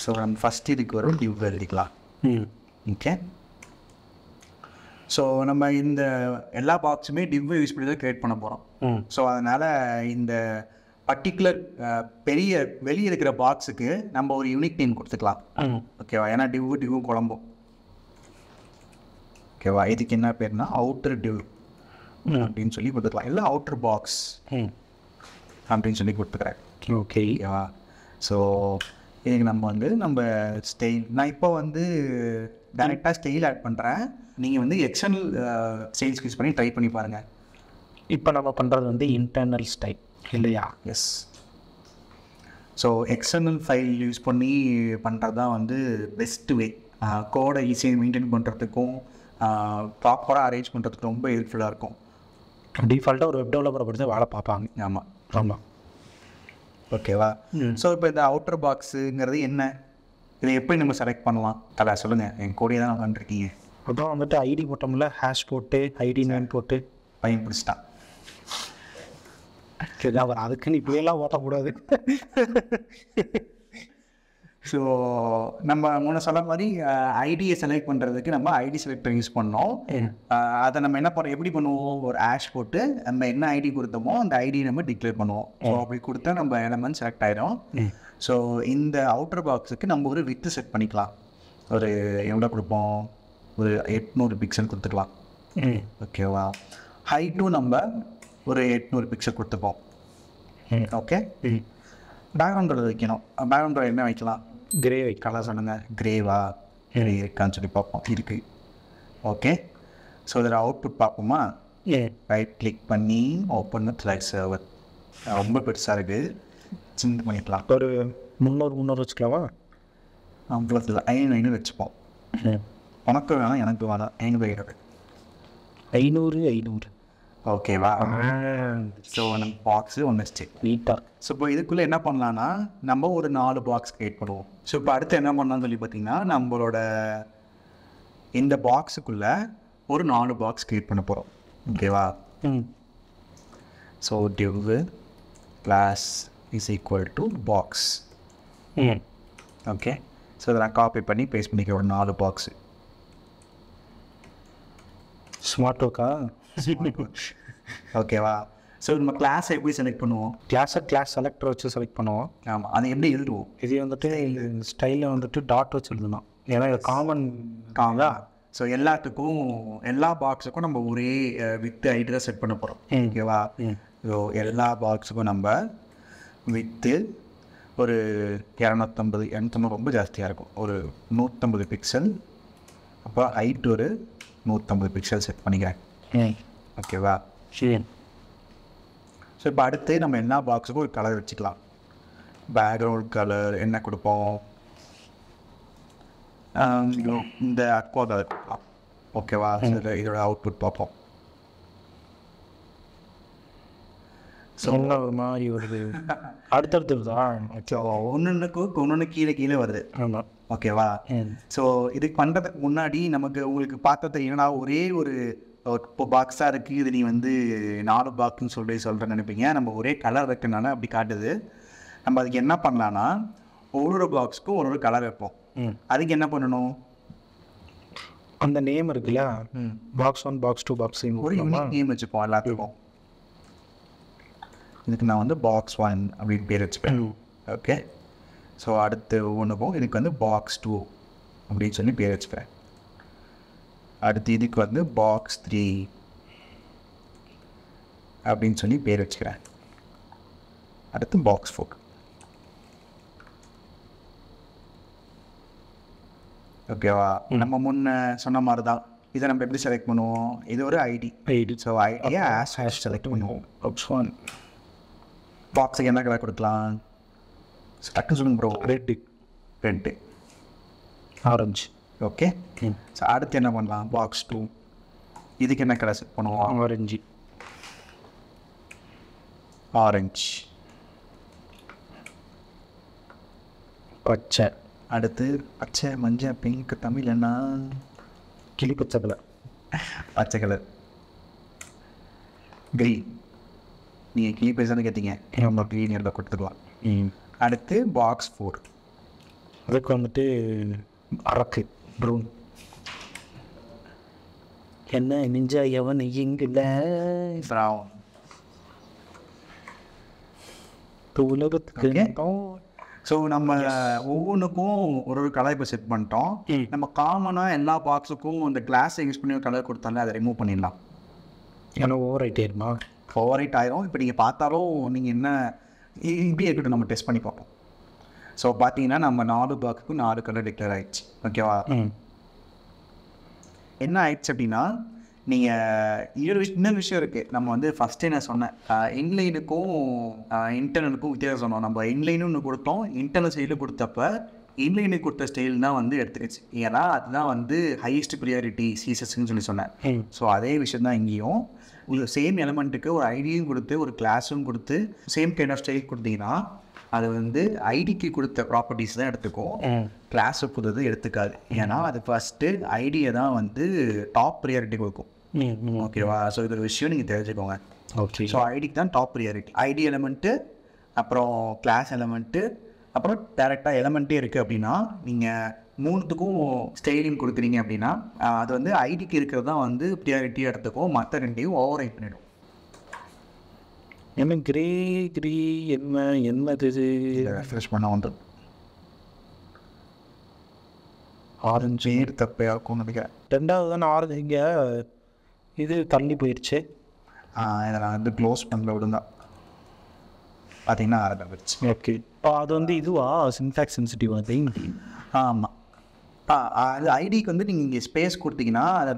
ஸோ நம்ம ஃபஸ்ட்டு இதுக்கு ஒரு டிவ் எழுதிக்கலாம். ஓகே. ஸோ நம்ம இந்த எல்லா பாக்ஸுமே டிவ் யூஸ் பண்ணி தான் கிரியேட் பண்ண போகிறோம். ஸோ அதனால் இந்த பர்டிகுலர் பெரிய வெளியே இருக்கிற பாக்ஸுக்கு நம்ம ஒரு யூனிக் நேம் கொடுத்துக்கலாம். ஓகேவா? ஏன்னா டிவ் குழம்பும். ஓகேவா? இதுக்கு என்ன பேருனா அவுட்டர் டிவ் அப்படின்னு சொல்லி கொடுத்துக்கலாம். இல்லை அவுட்டர் பாக்ஸ் அப்படின்னு சொல்லி கொடுத்துக்கிறேன். ஓகேவா? ஸோ இதுக்கு நம்ம வந்து நம்ம ஸ்டைல், நான் இப்போ வந்து டைரெக்டாக ஸ்டைல் ஆட் பண்ணுறேன். நீங்கள் வந்து எக்ஸ்டர்னல் ஸ்டைல்ஸ் யூஸ் பண்ணி ட்ரை பண்ணி பாருங்கள். இப்போ நம்ம பண்ணுறது வந்து இன்டர்னல் ஸ்டைல் இல்லையா? Yes. So external file use பண்ணி பண்ணுறது தான் வந்து பெஸ்ட் வே. கோடை ஈஸியாக மெயின்டைன் பண்ணுறதுக்கும் ப்ராப்பராக அரேஞ்ச் பண்ணுறதுக்கு ரொம்ப ஹெல்ப்ஃபுல்லாக இருக்கும். டிஃபால்ட்டாக ஒரு வெப் டெவலப்பரை படித்து வேலை பார்ப்பாங்க. ஆமாம் ஆமாம். ஓகேவா? ஸோ இப்போ இந்த அவுட்டர் பாக்ஸுங்கிறது என்ன, இதை எப்படி நம்ம செலக்ட் பண்ணலாம் தலை சொல்லுங்கள். என் கோடியை தான் வந்துருக்கீங்க. அப்புறம் வந்துட்டு ஐடி போட்டோம்ல, ஹேஷ் போட்டு ஐடி நேம் போட்டு பையன் பிடிச்சிட்டான். சரி, அவர் அதுக்குன்னு இப்படியெல்லாம் ஓட்டக்கூடாது. ஸோ நம்ம முன்ன சொல்ல மாதிரி ஐடியை செலக்ட் பண்ணுறதுக்கு நம்ம ஐடி செலக்டர் யூஸ் பண்ணோம். அதை நம்ம என்ன பண்ணோம், எப்படி பண்ணுவோம், ஒரு ஹேஷ் போட்டு நம்ம என்ன ஐடி கொடுத்தோமோ அந்த ஐடியை நம்ம டிக்ளேர் பண்ணுவோம். ஸோ அப்படி கொடுத்தா நம்ம எலமெண்ட் செலக்ட் ஆகிடும். ஸோ இந்த அவுட்டர் பாக்ஸுக்கு நம்ம ஒரு வித்து செட் பண்ணிக்கலாம். ஒரு எவ்வளோ கொடுப்போம், ஒரு 800 பிக்சல் கொடுத்துக்கலாம். ஓகேவா? ஹைட்டும் நம்ம ஒரு 800 பிக்சல் கொடுத்துப்போம். ஓகே. பேக்ரவுண்ட் கலர் வைக்கணும். பேக்ரவுண்ட் கலர் என்ன வைக்கலாம், கிரே வைக்கலாம் சொல்லுங்கள். கிரேவா இருக்கான்னு சொல்லி பார்ப்போம். இருக்குது. ஓகே. ஸோ இதில் அவுட்புட் பார்ப்போமா? ரைட் கிளிக் பண்ணி ஓப்பன் வித் ஸ்லைட் சர்வர். ரொம்ப பெருசாக இருக்குது, சின்ன பண்ணிக்கலாம். ஒரு 300 வச்சுக்கலாமா? அவ்வளோ 500 வச்சுப்போம். உனக்கு வேணாம், எனக்கு வேணாம். 500. ஓகேவா? ஸோ நம்ம பாக்ஸு ஒன்று நீட்டாக. ஸோ இப்போ இதுக்குள்ளே என்ன பண்ணலான்னா நம்ம ஒரு 4 பாக்ஸ் கிரியேட் பண்ணுவோம். ஸோ இப்போ அடுத்து என்ன பண்ணலாம்னு சொல்லி பார்த்தீங்கன்னா நம்மளோட இந்த பாக்ஸுக்குள்ளே ஒரு 4 பாக்ஸ் கிரியேட் பண்ண போகிறோம். ஓகேவா? So div class is equal to box. Okay. So இதை நான் காப்பி பண்ணி பேஸ்ட் பண்ணிக்க ஒரு 4 பாக்ஸு. ஸ்மார்ட் ஒர்க்கா? ஓகேவா? ஸோ நம்ம கிளாஸை எப்படி செலக்ட் பண்ணுவோம், கிளாஸ் செலக்டர் வச்சு செலக்ட் பண்ணுவோம். ஆமாம். அதை எப்படி எழுதுவோம், இது வந்துட்டு ஸ்டைலில் வந்துட்டு டாட் வச்சு எழுதணும். ஏன்னா இது காமனா. ஸோ எல்லாத்துக்கும் எல்லா பாக்ஸுக்கும் நம்ம ஒரே வித் ஐடி தான் செட் பண்ண போகிறோம். ஓகேவா? ஸோ எல்லா பாக்ஸுக்கும் நம்ம வித்து ஒரு 250 ரொம்ப ஜாஸ்தியாக இருக்கும். ஒரு 150 பிக்சல். அப்போ ஹைட் ஒரு 150 பிக்சல் செட் பண்ணிக்கிறேன். ஓகேவா? சரி. ஸோ இப்போ அடுத்து நம்ம எல்லா பாக்ஸுக்கும் ஒரு கலர் வச்சுக்கலாம். பேக்ரவுண்ட் கலர் என்ன கொடுப்போம், இந்த அக்வா கலர் கொடுக்கலாம். ஓகேவா? இதோட அவுட்புட் பார்ப்போம். ஸோ ஒரு மாதிரி வருது, அடுத்தடுத்து ஒன்று கீழே வருது. ஆமாம். ஓகேவா? ஸோ இதுக்கு பண்ணுறதுக்கு முன்னாடி நமக்கு உங்களுக்கு பார்த்தா தெரியும்னா ஒரே ஒரு பாக்ஸாக இருக்குது, இது நீ வந்து 4 பாக்ஸ்ன்னு சொல்கிறேன்னு நினைப்பீங்க. நம்ம ஒரே கலர் இருக்குனால அப்படி காட்டுது. நம்ம அதுக்கு என்ன பண்ணலான்னா ஒவ்வொரு பாக்ஸுக்கும் ஒரு கலர் வைப்போம். அதுக்கு என்ன பண்ணணும், அந்த நேம் இருக்குல்ல, பாக்ஸ் 1 பாக்ஸ் 2 பாக்ஸ் ஒரு யூனிக் நேம் வச்சுப்போம் எல்லாத்துக்கும். இதுக்கு நான் வந்து பாக்ஸ் 1 அப்படின்னு பேர் வச்சுப்பேன். ஓகே. ஸோ அடுத்து ஒவ்வொன்றுக்கும் இதுக்கு வந்து பாக்ஸ் 2 அப்படின்னு சொல்லி பேர் வச்சுக்கிறேன். அடுத்து இதுக்கு வந்து பாக்ஸ் 3 அப்படின்னு சொல்லி பேர் வச்சுக்கிறேன். அடுத்து பாக்ஸ் 4. ஓகேவா? நம்ம முன்ன சொன்ன மாதிரி தான். இதை நம்ம எப்படி செலக்ட் பண்ணுவோம், இது ஒரு ஐடி. ஸோ ஐடியை செலக்ட் பண்ணுவோம். பாக்ஸ் 1 பாக்ஸுக்கு என்ன கலர் கொடுக்கலாம், Red tick. Red tick. Orange. Okay. So add box 2. This is orange. Orange. Pacha. Add pacha, manja, pink, Tamil, and kili pacha color. Pacha color. Green. You can get green. Add box 4. Araki, brown. Can I ninja yavan ying brown? So, we color set box the glass color remove. Overrated mark. Overrated, you test. So, we have color declare. Okay, first inline internal inline highest priority CSS. So, that's same element ID class same kind of style. That is the ID properties class of the first ID the top priority. Okay, so you can okay. So ID is top priority. ID element, class element, direct element styling the ID priority override. I am grey, refresh orange. Orange. This is the close one. Okay. This is syntax sensitive. ID space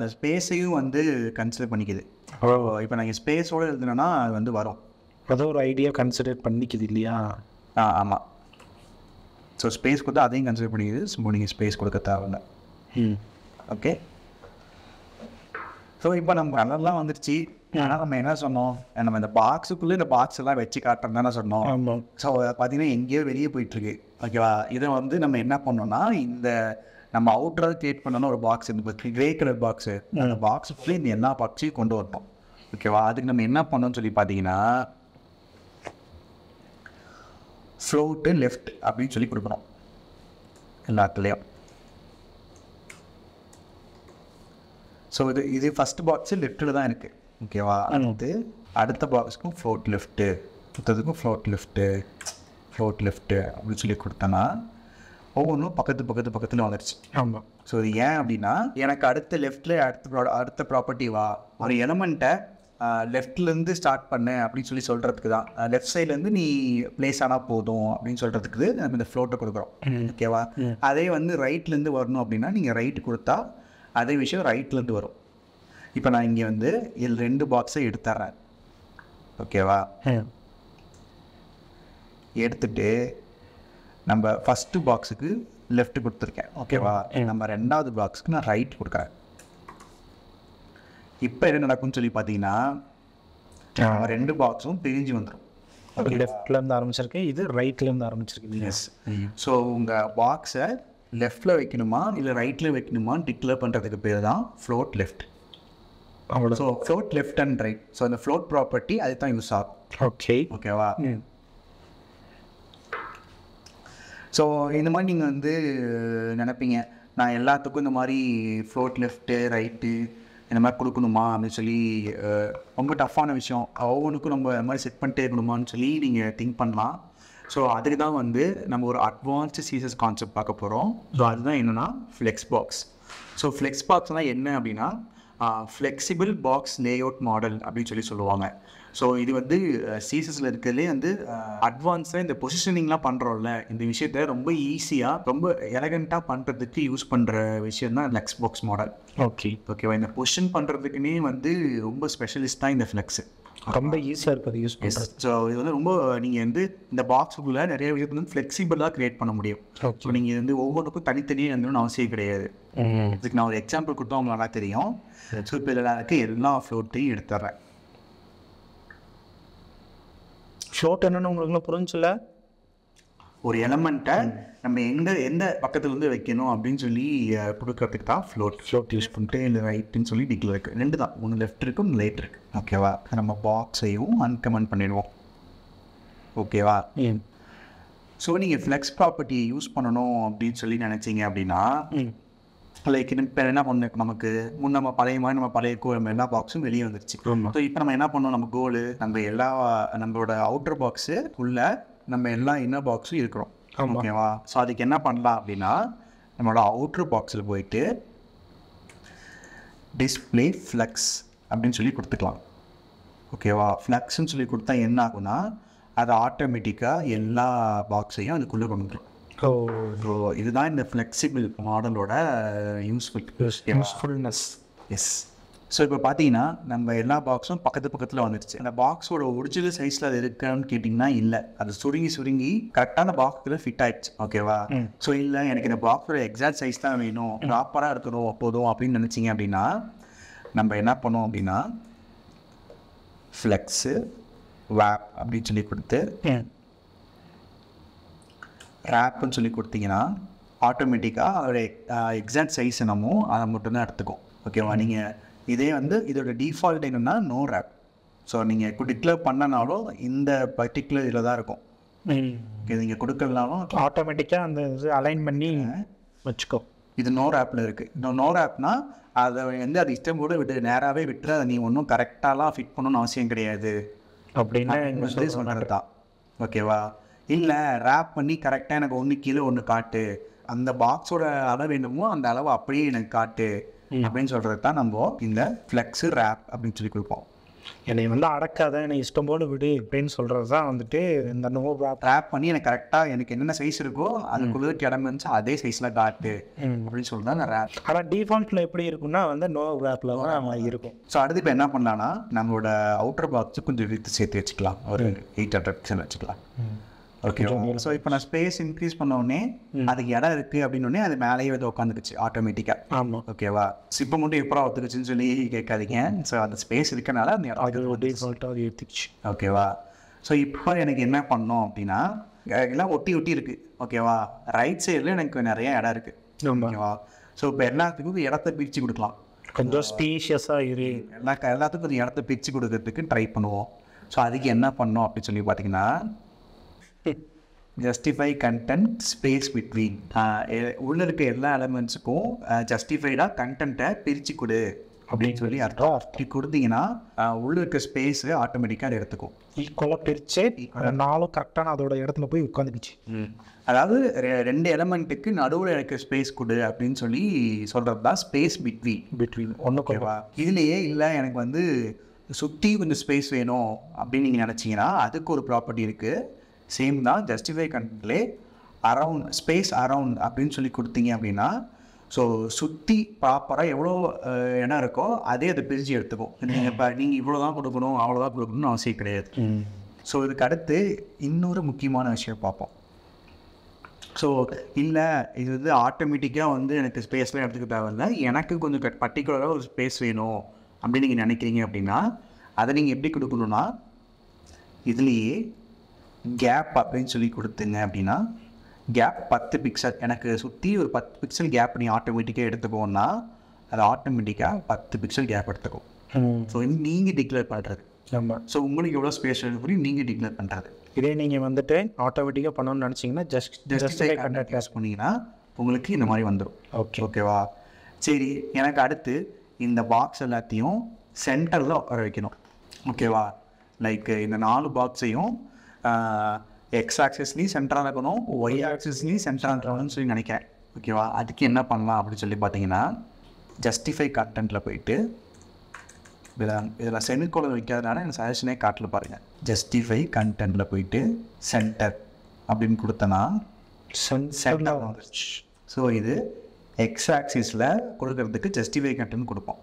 space consider. Oh, if I space or the other idea considered Pandikiliya. Ah, so space could other considered is morning space could get. Okay. So if I'm on the cheat, another menace or no, and I'm in the box, you could let a box alive a chick at another or no. So Padina in give very pretty. Either on the mena ponona in the outer create a box in the grey color box. And a box flame in a box. Okay, I think I'm enough on Padina float left up eventually. So, the first box is left. Okay, the other box float left. Float left. Float left. Obviously, oh no, pakathu. So, the left the property or element. Left start left side place the float okay right right right now box okay first box left okay box right. Now, I will tell you that left and right. Yes. So, the box is left and right. Float left. So, float left and right. So, the float property is used. Okay. Okay. So, in the morning, I float left, right. And I actually so that's advanced CSS concept. So that's Flexbox. So Flexbox is flexible box layout model. So this is CSS advanced in the positioning this easy elegant use Flexbox model. Okay. Okay, when the position specialist in the flex. ரொம்ப ஈஸியாக இருக்குது use பண்ணுறது. So இது வந்து ரொம்ப நீங்கள் வந்து இந்த பாக்ஸுக்குள்ளே நிறைய விஷயத்தை வந்து ஃப்ளெக்சிபிளாக க்ரியேட் பண்ண முடியும். ஸோ நீங்கள் வந்து ஒவ்வொன்றுக்கும் தனித்தனியாக எழுதணும்னு அவசியம் கிடையாது. இதுக்கு நான் ஒரு எக்ஸாம்பிள் கொடுத்தா உங்களுக்கு நல்லா தெரியும். ஸோ இப்போ இதில் இருக்க எல்லா ஃப்ளோட்டையும் எடுத்துடுறேன். ஃப்ளோட் என்னென்னு உங்களுக்குலாம் புரிஞ்சில்ல? ஒரு எலமெண்ட்டை நம்ம எங்கே எந்த பக்கத்தில் வந்து வைக்கணும் அப்படின்னு சொல்லி கொடுக்கறதுக்கு தான் ஃப்ளோட். ஃப்ளோட் யூஸ் பண்ணிட்டு இல்லை ரைட்டுன்னு சொல்லி டிக்ளேர் இருக்குது. ரெண்டு தான், ஒன்று லெஃப்ட் இருக்குது, ஒன்று ரைட் இருக்குது. ஓகேவா, நம்ம பாக்ஸையும் அன்கமெண்ட் பண்ணிடுவோம். ஓகேவா, ஸோ நீங்கள் ஃப்ளெக்ஸ் ப்ராப்பர்ட்டியை யூஸ் பண்ணணும் அப்படின்னு சொல்லி நினச்சிங்க அப்படின்னா லைக் இப்போ என்ன பண்ணோம், நமக்கு முன் நம்ம பழைய மாதிரி நம்ம பழைய நம்ம எல்லா பாக்ஸும் வெளியே வந்துருச்சு. ஸோ இப்போ நம்ம என்ன பண்ணோம், நம்ம கோலு நம்ம எல்லா நம்மளோட அவுட்டர் பாக்ஸு உள்ள நம்ம எல்லா இன்னர் பாக்ஸும் இருக்கிறோம். ஓகேவா, ஸோ அதுக்கு என்ன பண்ணலாம் அப்படின்னா நம்மளோட அவுட்ரு பாக்ஸில் போயிட்டு டிஸ்பிளே ஃப்ளெக்ஸ் அப்படின்னு சொல்லி கொடுத்துக்கலாம். ஓகேவா, ஃப்ளெக்ஸ்ன்னு சொல்லி கொடுத்தா என்ன ஆகுனா அது ஆட்டோமேட்டிக்காக எல்லா பாக்ஸையும் அதுக்குள்ளே கொண்டு வந்துடும். ஓ, இதுதான் இந்த ஃப்ளெக்சிபிள் மாடலோட யூஸ்ஃபுல்னஸ். எஸ், ஸோ இப்போ பார்த்தீங்கன்னா நம்ம எல்லா பாக்ஸும் பக்கத்து பக்கத்தில் வந்துடுச்சு. அந்த பாக்ஸோட ஒரிஜினல் சைஸில் அது இருக்கான்னு கேட்டிங்கன்னா இல்லை, அது சுருங்கி சுருங்கி கரெக்டான பாக்ஸில் ஃபிட் ஆகிடுச்சு. ஓகேவா, ஸோ இல்லை எனக்கு இந்த பாக்ஸோட எக்ஸாக்ட் சைஸ் தான் வேணும், ப்ராப்பராக இருக்கணும் போதும் அப்படின்னு நினச்சிங்க அப்படின்னா நம்ம என்ன பண்ணோம் அப்படின்னா ஃப்ளெக்ஸு வேப் அப்படின்னு சொல்லி கொடுத்து ரேப்புன்னு சொல்லி கொடுத்தீங்கன்னா ஆட்டோமேட்டிக்காக அதோடய எக்ஸாக்ட் சைஸ் என்னமோ அதை மட்டும்தான் எடுத்துக்கும். ஓகேவா, நீங்கள் இதே வந்து இதோட டிஃபால்ட் என்னென்னா நோ ரேப். ஸோ நீங்கள் டிக்ளேர் பண்ணனாலும் இந்த பர்டிகுலர் இதில் தான் இருக்கும். இது நீங்கள் கொடுக்கலனாலும் ஆட்டோமேட்டிக்காக அந்த இது அலைன் பண்ணி வச்சுக்கோ. இது நோ ரேப்பில் இருக்குது. இந்த நோ ரேப்னா அதை வந்து அது இஷ்டம் கூட விட்டு நேராகவே விட்டுற, அதை நீ ஒன்றும் கரெக்டாலாம் ஃபிட் பண்ணணும்னு அவசியம் கிடையாது அப்படின்னு சொன்னது தான். ஓகேவா, இல்லை ரேப் பண்ணி கரெக்டாக எனக்கு ஒன்று கீழே ஒன்று காட்டு, அந்த பாக்ஸோட அளவு என்னமோ அந்த அளவு அப்படியே எனக்கு காட்டு அப்படின்னு சொல்கிறது தான் நம்ம இந்த ஃப்ளெக்ஸு ரேப் அப்படின்னு சொல்லி கொடுப்போம். என்னை வந்து அடக்காத, எனக்கு இஷ்டம் போல விடு அப்படின்னு சொல்கிறது தான் வந்துட்டு இந்த நோ ரேப் பண்ணி எனக்கு கரெக்டாக எனக்கு என்னென்ன சைஸ் இருக்கோ அதுக்குள்ளே இடம் இருந்துச்சு அதே சைஸில் காட்டு அப்படின்னு சொல்லிட்டு அந்த ரேப். ஆனால் டிஃபால்ட்டில் எப்படி இருக்குன்னா வந்து நோ ரேப்பில் நம்ம இருக்கும். ஸோ அடுத்து இப்போ என்ன பண்ணலான்னா நம்மளோட அவுட்டர் பாக்ஸு கொஞ்சம் வித்து சேர்த்து வச்சுக்கலாம், ஒரு 800 வச்சுக்கலாம். ஓகே, ஸோ இப்போ நான் ஸ்பேஸ் இன்க்ரீஸ் பண்ணோடனே அதுக்கு இடம் இருக்குது அப்படின்னே அது மேலேயே வந்து உட்காந்துக்குச்சு ஆட்டோமேட்டிக்காக. ஆமாம், ஓகேவா, இப்போ மட்டும் எப்போ ஒத்துக்குச்சுன்னு சொல்லி கேட்காதீங்க. ஸோ அந்த ஸ்பேஸ் இருக்கனால அது எடுத்துக்குச்சு. ஓகேவா, ஸோ இப்போ எனக்கு என்ன பண்ணோம் அப்படின்னா எல்லாம் ஒட்டி ஒட்டி இருக்குது. ஓகேவா, ரைட் சைடில் எனக்கு நிறைய இடம் இருக்குது. ஓகேவா, ஸோ இப்போ எல்லாத்துக்கும் இடத்த பிரித்து கொடுக்கலாம். கொஞ்சம் ஸ்பேஷியஸாக எல்லாத்துக்கும் கொஞ்சம் இடத்த பிரித்து கொடுக்கறதுக்கு ட்ரை பண்ணுவோம். ஸோ அதுக்கு என்ன பண்ணோம் அப்படின்னு சொல்லி பார்த்தீங்கன்னா ஜஸ்டிஃபை கண்டென்ட் ஸ்பேஸ் பிட்வீன், உள்ளே இருக்க எல்லா எலமெண்ட்ஸுக்கும் ஜஸ்டிஃபைடாக கண்டென்ட்டை பிரித்து கொடு அப்படின்னு சொல்லி அர்த்தம். அப்படி கொடுத்தீங்கன்னா உள்ளே இருக்க ஸ்பேஸு ஆட்டோமேட்டிக்காக அதை எடுத்துக்கும். ஈக்குவலாக பிரித்து நாளும் கரெக்டான அதோட இடத்துல போய் உட்காந்துக்குச்சு. அதாவது ரெண்டு எலமெண்ட்டுக்கு நடுவில் இருக்க ஸ்பேஸ் கொடு அப்படின்னு சொல்லி சொல்கிறது தான் ஸ்பேஸ் பிட்வீன் ஒன்று. ஓகேவா, இதுலையே இல்லை எனக்கு வந்து சுற்றி கொஞ்சம் ஸ்பேஸ் வேணும் அப்படின்னு நீங்கள் நினச்சிங்கன்னா அதுக்கு ஒரு ப்ராப்பர்ட்டி இருக்குது. சேம் தான், justify content around space around அப்படின்னு சொல்லி கொடுத்தீங்க அப்படின்னா ஸோ சுற்றி ப்ராப்பராக எவ்வளோ இடம் இருக்கோ அதே அதை பிரித்து எடுத்துக்கும். நீங்கள் இப்போ நீங்கள் இவ்வளோ தான் கொடுக்கணும் அவ்வளோதான் கொடுக்கணும்னு அவசியம் கிடையாது. ஸோ இதுக்கு அடுத்து இன்னொரு முக்கியமான விஷயம் பார்ப்போம். ஸோ இல்லை இது வந்து ஆட்டோமேட்டிக்காக வந்து எனக்கு ஸ்பேஸ்லாம் எடுத்துக்க தேவையில்லை, எனக்கு கொஞ்சம் பர்டிகுலராக ஒரு ஸ்பேஸ் வேணும் அப்படின்னு நீங்கள் நினைக்கிறீங்க அப்படின்னா அதை நீங்கள் எப்படி கொடுக்கணுன்னா இதுலேயே கேப் அப்படின்னு சொல்லி கொடுத்துங்க அப்படின்னா கேப் 10 பிக்சல் எனக்கு சுற்றி ஒரு 10 பிக்சல் கேப் நீ ஆட்டோமேட்டிக்காக எடுத்துக்கோன்னா அது ஆட்டோமேட்டிக்காக 10 பிக்சல் கேப் எடுத்துக்கும். ஸோ நீங்கள் டிக்ளேர் பண்ணுறது. ஆமாம், ஸோ உங்களுக்கு எவ்வளோ ஸ்பேஸ் இருக்குன்னு நீங்கள் டிக்ளேர் பண்ணுறது. இதே நீங்கள் வந்துட்டு ஆட்டோமேட்டிக்காக பண்ணணும்னு நினச்சிங்கன்னா ஜஸ்டிஃபை கண்டென்ட் யூஸ் பண்ணிங்கன்னா உங்களுக்கு இந்த மாதிரி வந்துடும். ஓகே, ஓகேவா, சரி, எனக்கு அடுத்து இந்த பாக்ஸ் எல்லாத்தையும் சென்டரில் வர வைக்கணும். ஓகேவா, லைக் இந்த 4 பாக்ஸையும் எக்ஸ் ஆக்சஸ்லேயும் சென்டராக இருக்கணும், ஒய் ஆக்சஸ்லேயும் சென்டராக இருக்கணும்னு சொல்லி நினைக்கிறேன். ஓகேவா, அதுக்கு என்ன பண்ணலாம் அப்படின்னு சொல்லி பார்த்தீங்கன்னா ஜஸ்டிஃபை கண்டென்ட்டில் போயிட்டு இதில் செமிகோலன் வைக்காதனால எனக்கு சஜஷனே காட்டில் பாருங்கள். ஜஸ்டிஃபை கண்டென்ட்டில் போயிட்டு சென்டர் அப்படின்னு கொடுத்தனா சென்டர் வந்துருச்சு. ஸோ இது x-axis la kodukradhukku justify content kodupom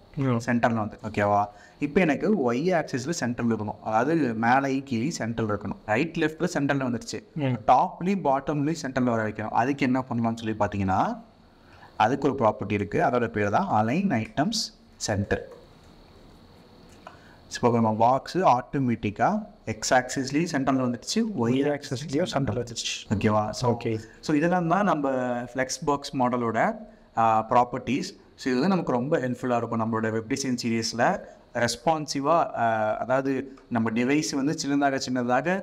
center la vandhu okay va ipo enakku y-axis la center la irundhom adhu mele keeli center la irukanum right left la center la vandiruchu top li bottom li center la varaikkum adukku enna pannalam solli pathina adukku oru property irukku adoda peru da align items center இப்போ நம்ம box ஆட்டோமேட்டிக்காக X ஆக்சிஸ்லேயே சென்டரில் வந்துடுச்சு Y ஆக்சிஸ்லேயும் சென்டரில் வந்துடுச்சு ஓகேவா so okay so இதெல்லாம் தான் நம்ம ஃப்ளெக்ஸ் பாக்ஸ் மாடலோட ப்ராப்பர்ட்டிஸ். ஸோ இது வந்து நமக்கு ரொம்ப ஹெல்ப்ஃபுல்லாக இருக்கும் நம்மளோட வெப் டிசைன் சீரியஸில் ரெஸ்பான்சிவாக, அதாவது நம்ம டிவைஸ் வந்து சின்னதாக சின்னதாக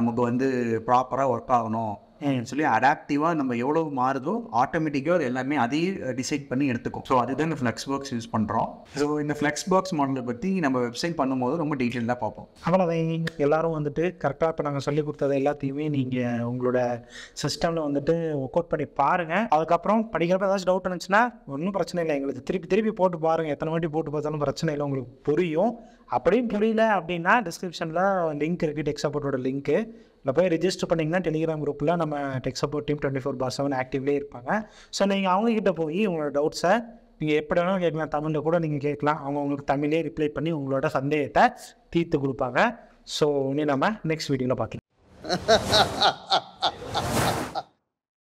நமக்கு வந்து ப்ராப்பராக ஒர்க் ஆகணும் சொல்லி அடாப்டிவாக நம்ம எவ்வளோ மாறுதோ ஆட்டோமேட்டிக்காக எல்லாமே அதையும் டிசைட் பண்ணி எடுத்துக்கும். ஸோ அதுதான் இந்த ஃப்ளெக்ஸ் பாக்ஸ் யூஸ் பண்ணுறோம். ஸோ இந்த ஃப்ளெக்ஸ் பாக்ஸ் மாடலை பற்றி நம்ம வெப்சைட் பண்ணும்போது ரொம்ப டீட்டெயிலாக பார்ப்போம். அதனால் அதை எல்லாரும் வந்துட்டு கரெக்டாக இப்போ நாங்கள் சொல்லிக் கொடுத்தது எல்லாத்தையுமே நீங்கள் உங்களோட சிஸ்டமில் வந்துட்டு ஒர்க் அவுட் பண்ணி பாருங்கள். அதுக்கப்புறம் படிக்கிறப்ப ஏதாச்சும் டவுட் இருந்துச்சுன்னா ஒன்றும் பிரச்சனை இல்லை, எங்களுக்கு திருப்பி திருப்பி போட்டு பாருங்கள், எத்தனை வாட்டி போட்டு பார்த்தாலும் பிரச்சனை இல்லை, உங்களுக்கு புரியும். அப்படியும் புரியல அப்படின்னா டிஸ்கிரிப்ஷனில் லிங்க் இருக்குது, டெக் சப்போர்ட்டோட லிங்க்கு, இல்லை போய் ரெஜிஸ்டர் பண்ணிங்கன்னா டெலிகிராம் குரூப்பில் நம்ம டெக் சப்போர்ட் டீம் 24/7 ஆக்டிவ்லேயே இருப்பாங்க. ஸோ நீங்கள் அவங்கக்கிட்ட போய் உங்களோட டவுட்ஸை நீங்கள் எப்படி வேணாலும் கேட்கலாம், தமிழில் கூட நீங்கள் கேட்கலாம், அவங்க உங்களுக்கு தமிழ்லேயே ரிப்ளை பண்ணி உங்களோட சந்தேகத்தை தீர்த்து கொடுப்பாங்க. ஸோ இனி நம்ம நெக்ஸ்ட் வீடியோவில் பார்க்கலாம்.